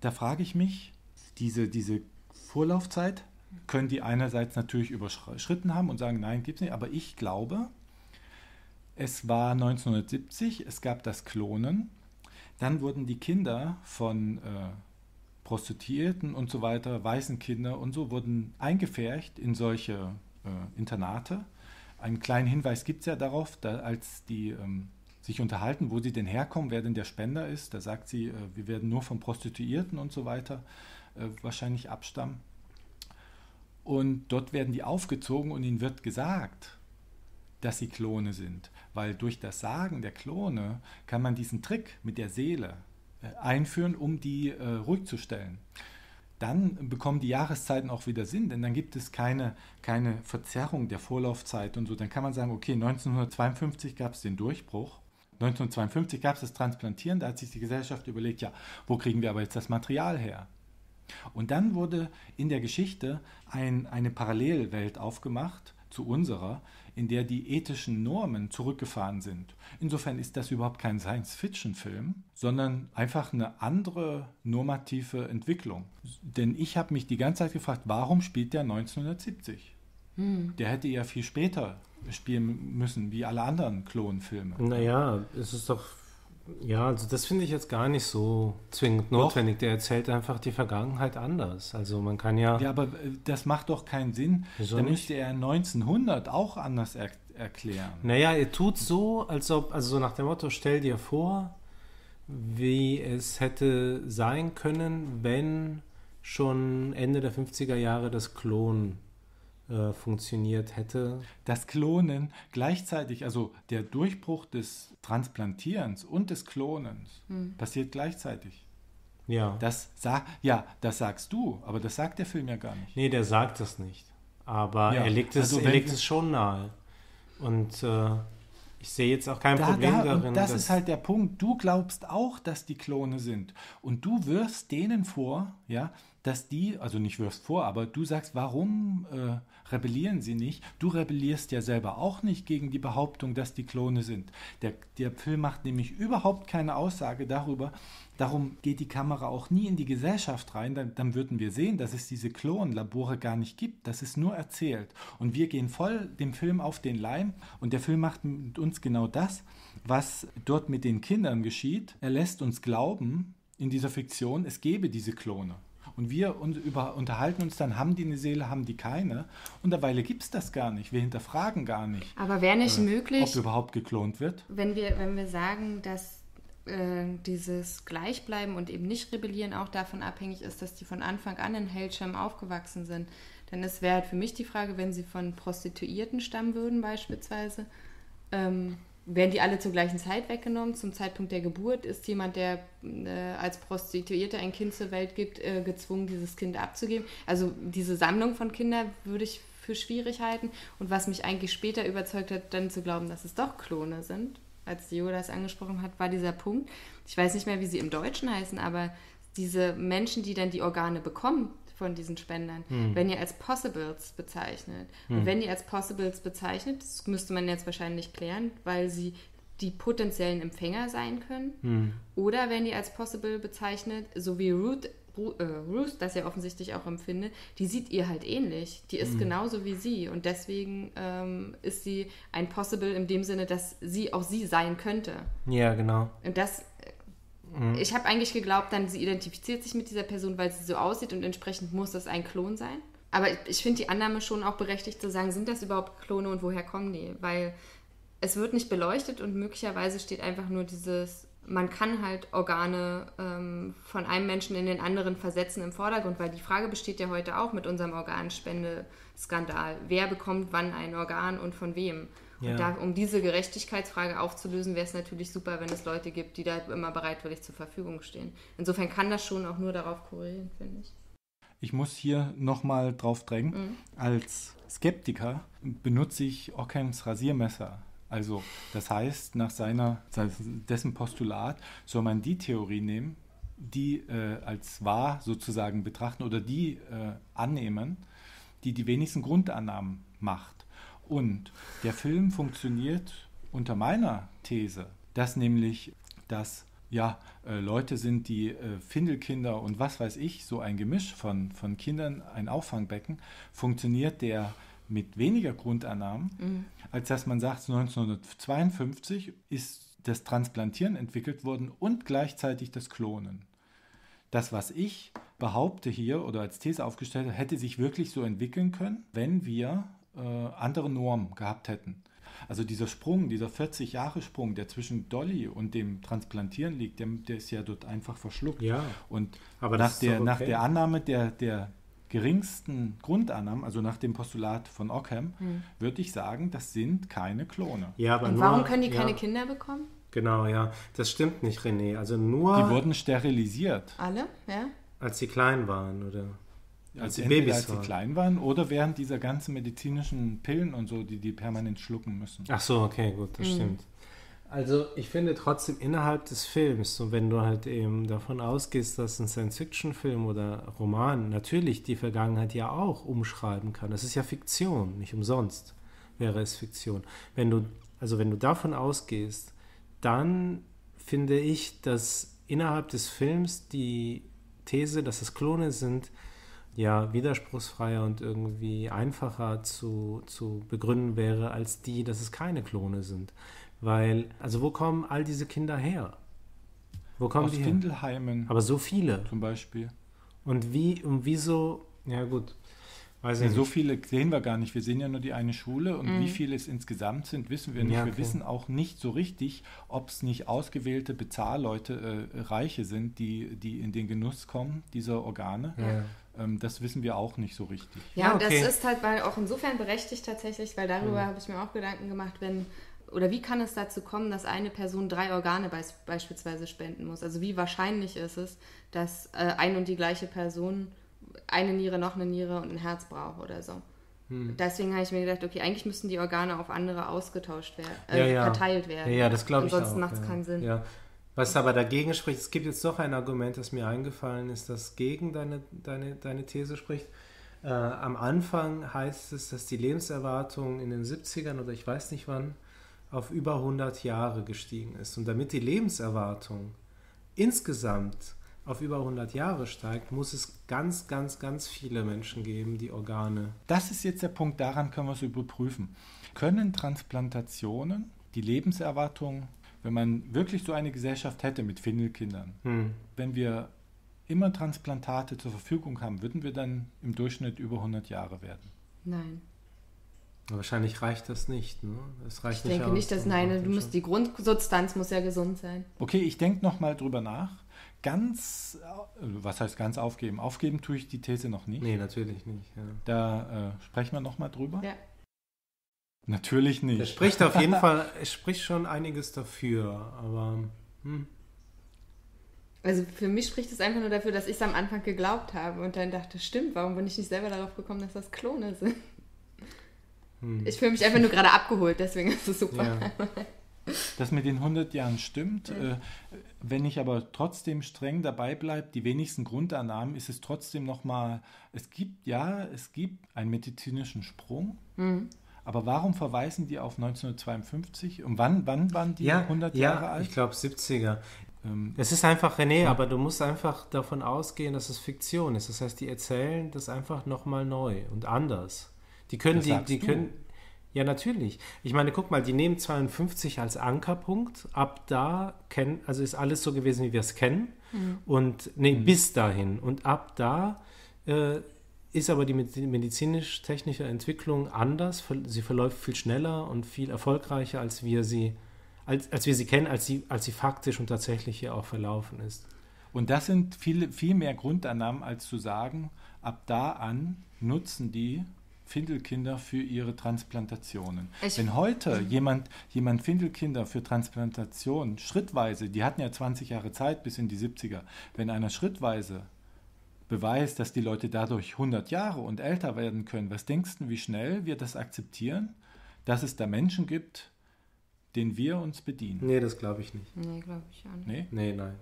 da frage ich mich, diese, diese Vorlaufzeit können die einerseits natürlich überschritten haben und sagen, nein, gibt es nicht. Aber ich glaube, es war neunzehnhundertsiebzig, es gab das Klonen. Dann wurden die Kinder von äh, Prostituierten und so weiter, Waisenkinder und so, wurden eingepfercht in solche äh, Internate. Einen kleinen Hinweis gibt es ja darauf, da, als die ähm, sich unterhalten, wo sie denn herkommen, wer denn der Spender ist. Da sagt sie, äh, wir werden nur von Prostituierten und so weiter äh, wahrscheinlich abstammen. Und dort werden die aufgezogen und ihnen wird gesagt, dass sie Klone sind. Weil durch das Sagen der Klone kann man diesen Trick mit der Seele einführen, um die äh, ruhig zu stellen. Dann bekommen die Jahreszeiten auch wieder Sinn, denn dann gibt es keine, keine Verzerrung der Vorlaufzeit und so. Dann kann man sagen, okay, neunzehnhundertzweiundfünfzig gab es den Durchbruch, neunzehnhundertzweiundfünfzig gab es das Transplantieren, da hat sich die Gesellschaft überlegt, ja, wo kriegen wir aber jetzt das Material her? Und dann wurde in der Geschichte ein, eine Parallelwelt aufgemacht zu unserer, in der die ethischen Normen zurückgefahren sind. Insofern ist das überhaupt kein Science-Fiction-Film, sondern einfach eine andere normative Entwicklung. Denn ich habe mich die ganze Zeit gefragt, warum spielt der neunzehnhundertsiebzig? Hm. Der hätte ja viel später spielen müssen, wie alle anderen Klonfilme. Naja, es ist doch... Ja, also das finde ich jetzt gar nicht so zwingend notwendig. Doch. Der erzählt einfach die Vergangenheit anders. Also man kann ja... Ja, aber das macht doch keinen Sinn. Wieso dann nicht? Müsste er neunzehnhundert auch anders er- erklären. Naja, er tut so, als ob, also so nach dem Motto, stell dir vor, wie es hätte sein können, wenn schon Ende der fünfziger Jahre das Klonen äh, funktioniert hätte. Das Klonen gleichzeitig, also der Durchbruch des Transplantierens und des Klonens hm. passiert gleichzeitig. Ja. Das sag, ja, das sagst du, aber das sagt der Film ja gar nicht. Nee, der sagt es nicht. Aber ja. er legt es, also er legt es schon nahe. Und äh, ich sehe jetzt auch kein da, Problem da, darin. Und das ist halt der Punkt. Du glaubst auch, dass die Klone sind. Und du wirfst denen vor, ja, dass die, also nicht wirfst vor, aber du sagst, warum äh, rebellieren sie nicht? Du rebellierst ja selber auch nicht gegen die Behauptung, dass die Klone sind. Der, der Film macht nämlich überhaupt keine Aussage darüber. Darum geht die Kamera auch nie in die Gesellschaft rein. Dann, dann würden wir sehen, dass es diese Klonlabore gar nicht gibt. Das ist nur erzählt. Und wir gehen voll dem Film auf den Leim. Und der Film macht mit uns genau das, was dort mit den Kindern geschieht. Er lässt uns glauben, in dieser Fiktion, es gebe diese Klone. Und wir unterhalten uns dann, haben die eine Seele, haben die keine. Und derweil gibt es das gar nicht. Wir hinterfragen gar nicht, aber wäre nicht äh, möglich, ob überhaupt geklont wird. Wenn wir, wenn wir sagen, dass äh, dieses Gleichbleiben und eben nicht rebellieren auch davon abhängig ist, dass die von Anfang an in Hailsham aufgewachsen sind. Denn es wäre halt für mich die Frage, wenn sie von Prostituierten stammen würden beispielsweise, ähm, werden die alle zur gleichen Zeit weggenommen? Zum Zeitpunkt der Geburt ist jemand, der äh, als Prostituierte ein Kind zur Welt gibt, äh, gezwungen, dieses Kind abzugeben. Also diese Sammlung von Kindern würde ich für schwierig halten. Und was mich eigentlich später überzeugt hat, dann zu glauben, dass es doch Klone sind, als Joda das angesprochen hat, war dieser Punkt. Ich weiß nicht mehr, wie sie im Deutschen heißen, aber diese Menschen, die dann die Organe bekommen von diesen Spendern, hm. werden ja als Possibles bezeichnet. Hm. Und wenn die als Possibles bezeichnet, das müsste man jetzt wahrscheinlich klären, weil sie die potenziellen Empfänger sein können. Hm. Oder werden die als Possible bezeichnet, so wie Ruth, Ruth, äh, Ruth das ja offensichtlich auch empfindet, die sieht ihr halt ähnlich. Die ist hm. genauso wie sie. Und deswegen ähm, ist sie ein Possible in dem Sinne, dass sie auch sie sein könnte. Ja, genau. Und das... Ich habe eigentlich geglaubt, dann sie identifiziert sich mit dieser Person, weil sie so aussieht und entsprechend muss das ein Klon sein. Aber ich, ich finde die Annahme schon auch berechtigt zu sagen, sind das überhaupt Klone und woher kommen die? Weil es wird nicht beleuchtet und möglicherweise steht einfach nur dieses, man kann halt Organe ähm, von einem Menschen in den anderen versetzen im Vordergrund, weil die Frage besteht ja heute auch mit unserem Organspendeskandal. Wer bekommt wann ein Organ und von wem? Ja. Da, um diese Gerechtigkeitsfrage aufzulösen, wäre es natürlich super, wenn es Leute gibt, die da immer bereitwillig zur Verfügung stehen. Insofern kann das schon auch nur darauf kurieren, finde ich. Ich muss hier nochmal drauf drängen. Mhm. Als Skeptiker benutze ich Ockhams Rasiermesser. Also das heißt, nach seiner, dessen Postulat soll man die Theorie nehmen, die äh, als wahr sozusagen betrachten oder die äh, annehmen, die die wenigsten Grundannahmen macht. Und der Film funktioniert unter meiner These, dass nämlich das ja, äh, Leute sind, die äh, Findelkinder und was weiß ich, so ein Gemisch von, von Kindern, ein Auffangbecken, funktioniert der mit weniger Grundannahmen, mhm. als dass man sagt, neunzehnhundertzweiundfünfzig ist das Transplantieren entwickelt worden und gleichzeitig das Klonen. Das, was ich behaupte hier oder als These aufgestellt habe, hätte sich wirklich so entwickeln können, wenn wir äh, andere Normen gehabt hätten. Also dieser Sprung, dieser vierzig-Jahre-Sprung, der zwischen Dolly und dem Transplantieren liegt, der, der ist ja dort einfach verschluckt. Ja, und aber nach, das der, ist okay. nach der Annahme der, der geringsten Grundannahmen, also nach dem Postulat von Ockham, hm. würde ich sagen, das sind keine Klone. Ja, aber und nur, warum können die ja. keine Kinder bekommen? Genau, ja. Das stimmt nicht, René. Also nur... Die wurden sterilisiert. Alle, ja. Als sie klein waren, oder? Ja, als, als sie Babys als waren. Als sie klein waren oder während dieser ganzen medizinischen Pillen und so, die die permanent schlucken müssen. Ach so, okay, gut, das mhm. stimmt. Also ich finde trotzdem innerhalb des Films, so wenn du halt eben davon ausgehst, dass ein Science-Fiction-Film oder Roman natürlich die Vergangenheit ja auch umschreiben kann. Das ist ja Fiktion, nicht umsonst wäre es Fiktion. Wenn du, also wenn du davon ausgehst, dann finde ich, dass innerhalb des Films die These, dass es Klone sind, ja widerspruchsfreier und irgendwie einfacher zu, zu begründen wäre, als die, dass es keine Klone sind. Weil, also wo kommen all diese Kinder her? Wo kommen Aus die her? Findelheimen. Aber so viele. Zum Beispiel. Und wie, und wieso, ja gut. Weiß ja, ich so nicht. Viele sehen wir gar nicht. Wir sehen ja nur die eine Schule und mhm. wie viele es insgesamt sind, wissen wir nicht. Ja, okay. Wir wissen auch nicht so richtig, ob es nicht ausgewählte Bezahlleute, äh, Reiche sind, die, die in den Genuss kommen, dieser Organe. Ja. Das wissen wir auch nicht so richtig. Ja, und okay. das ist halt auch insofern berechtigt tatsächlich, weil darüber ja. habe ich mir auch Gedanken gemacht, wenn, oder wie kann es dazu kommen, dass eine Person drei Organe beis- beispielsweise spenden muss? Also wie wahrscheinlich ist es, dass äh, eine und die gleiche Person eine Niere, noch eine Niere und ein Herz braucht oder so? Hm. Deswegen habe ich mir gedacht, okay, eigentlich müssten die Organe auf andere ausgetauscht werden, äh, ja, ja. verteilt werden. Ja, ja, das glaube ich auch. Ansonsten macht es ja. keinen Sinn. Ja. Was aber dagegen spricht, es gibt jetzt doch ein Argument, das mir eingefallen ist, das gegen deine, deine, deine These spricht. Äh, am Anfang heißt es, dass die Lebenserwartung in den siebzigern oder ich weiß nicht wann auf über hundert Jahre gestiegen ist. Und damit die Lebenserwartung insgesamt auf über hundert Jahre steigt, muss es ganz, ganz, ganz viele Menschen geben, die Organe... Das ist jetzt der Punkt, daran können wir es überprüfen. Können Transplantationen die Lebenserwartung... Wenn man wirklich so eine Gesellschaft hätte mit Findelkindern, hm. wenn wir immer Transplantate zur Verfügung haben, würden wir dann im Durchschnitt über hundert Jahre werden? Nein. Wahrscheinlich reicht das nicht. Ne? Das reicht ich nicht denke aus, nicht, dass nein, du musst, die Grundsubstanz muss ja gesund sein. Okay, ich denke nochmal drüber nach. Ganz, was heißt ganz aufgeben? Aufgeben tue ich die These noch nicht. Nee, natürlich nicht. Ja. Da äh, sprechen wir nochmal drüber. Ja. Natürlich nicht. Er spricht auf jeden Fall, es spricht schon einiges dafür, aber... Hm. Also für mich spricht es einfach nur dafür, dass ich es am Anfang geglaubt habe und dann dachte, stimmt, warum bin ich nicht selber darauf gekommen, dass das Klone sind? Hm. Ich fühle mich einfach nur gerade abgeholt, deswegen ist es super. Ja. Das mit den hundert Jahren stimmt. Ja. Wenn ich aber trotzdem streng dabei bleibe, die wenigsten Grundannahmen, ist es trotzdem nochmal... Es gibt, ja, es gibt einen medizinischen Sprung, mhm. aber warum verweisen die auf neunzehnhundertzweiundfünfzig? Und wann, wann waren die ja, hundert ja, Jahre alt? Ich glaube siebziger. Ähm, es ist einfach, René, ja. aber du musst einfach davon ausgehen, dass es Fiktion ist. Das heißt, die erzählen das einfach nochmal neu und anders. Die können, das die, sagst die du? können, ja natürlich. Ich meine, guck mal, die nehmen zweiundfünfzig als Ankerpunkt. Ab da kennen, also ist alles so gewesen, wie wir es kennen. Mhm. Und nee, mhm. bis dahin. Und ab da äh, ist aber die medizinisch-technische Entwicklung anders. Sie verläuft viel schneller und viel erfolgreicher, als wir sie, als, als wir sie kennen, als sie, als sie faktisch und tatsächlich hier auch verlaufen ist. Und das sind viel, viel mehr Grundannahmen, als zu sagen, ab da an nutzen die Findelkinder für ihre Transplantationen. Ich Wenn heute jemand, jemand Findelkinder für Transplantationen schrittweise, die hatten ja zwanzig Jahre Zeit bis in die siebziger, wenn einer schrittweise Beweis, dass die Leute dadurch hundert Jahre und älter werden können. Was denkst du, wie schnell wir das akzeptieren, dass es da Menschen gibt, denen wir uns bedienen? Nee, das glaube ich nicht. Nee, glaube ich auch nicht. Nee? Nee, nein.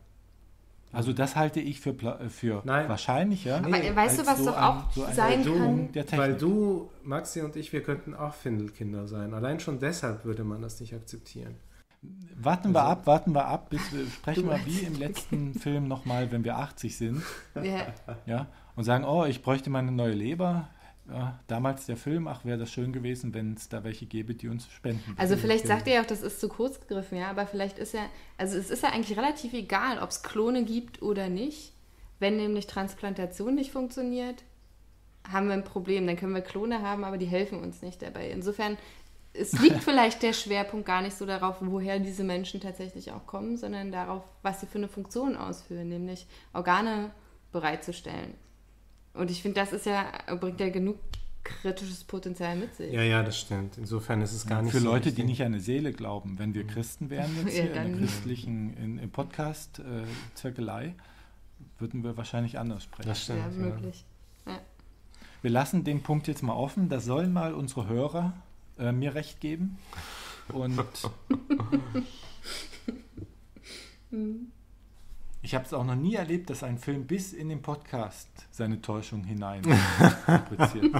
Also das halte ich für, für wahrscheinlicher. Aber nee, weißt du, was so doch auch so sein kann? Der Technik. Weil du, Maxi und ich, wir könnten auch Findelkinder sein. Allein schon deshalb würde man das nicht akzeptieren. Warten wir also, ab, warten wir ab, bis wir sprechen mal wie im letzten Film nochmal, wenn wir achtzig sind. Ja. Ja, und sagen, oh, ich bräuchte mal eine neue Leber. Ja, damals der Film, ach, wäre das schön gewesen, wenn es da welche gäbe, die uns spenden. Also vielleicht sagt ihr ja auch, das ist zu kurz gegriffen, ja, aber vielleicht ist ja, also es ist ja eigentlich relativ egal, ob es Klone gibt oder nicht. Wenn nämlich Transplantation nicht funktioniert, haben wir ein Problem. Dann können wir Klone haben, aber die helfen uns nicht dabei. Insofern, es liegt vielleicht der Schwerpunkt gar nicht so darauf, woher diese Menschen tatsächlich auch kommen, sondern darauf, was sie für eine Funktion ausführen, nämlich Organe bereitzustellen. Und ich finde, das ist ja, bringt ja genug kritisches Potenzial mit sich. Ja, ja, das stimmt. Insofern ist es gar ja, nicht für so Leute, richtig. Die nicht an eine Seele glauben. Wenn wir Christen wären jetzt ja, hier in der christlichen in, im Podcast äh, Zirkelei, würden wir wahrscheinlich anders sprechen. Das stimmt. Ja, möglich. Ja. Wir lassen den Punkt jetzt mal offen. Da sollen mal unsere Hörer äh, mir recht geben. Und ich habe es auch noch nie erlebt, dass ein Film bis in den Podcast seine Täuschung hinein interpretiert.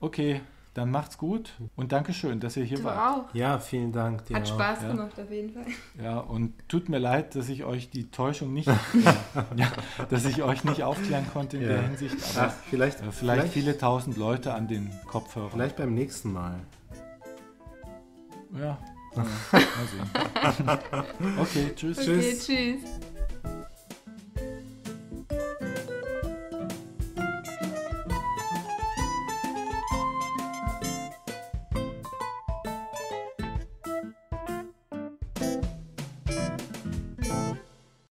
Okay, dann macht's gut und Dankeschön, dass ihr hier du wart. Auch. Ja, vielen Dank. Dir Hat auch. Spaß ja. gemacht, auf jeden Fall. Ja, und tut mir leid, dass ich euch die Täuschung nicht, ja, dass ich euch nicht aufklären konnte in ja. der Hinsicht. Aber Ach, vielleicht, vielleicht, vielleicht viele tausend Leute an den Kopfhörern. Vielleicht beim nächsten Mal. Ja. Mal sehen. Okay, tschüss. Okay, tschüss. tschüss.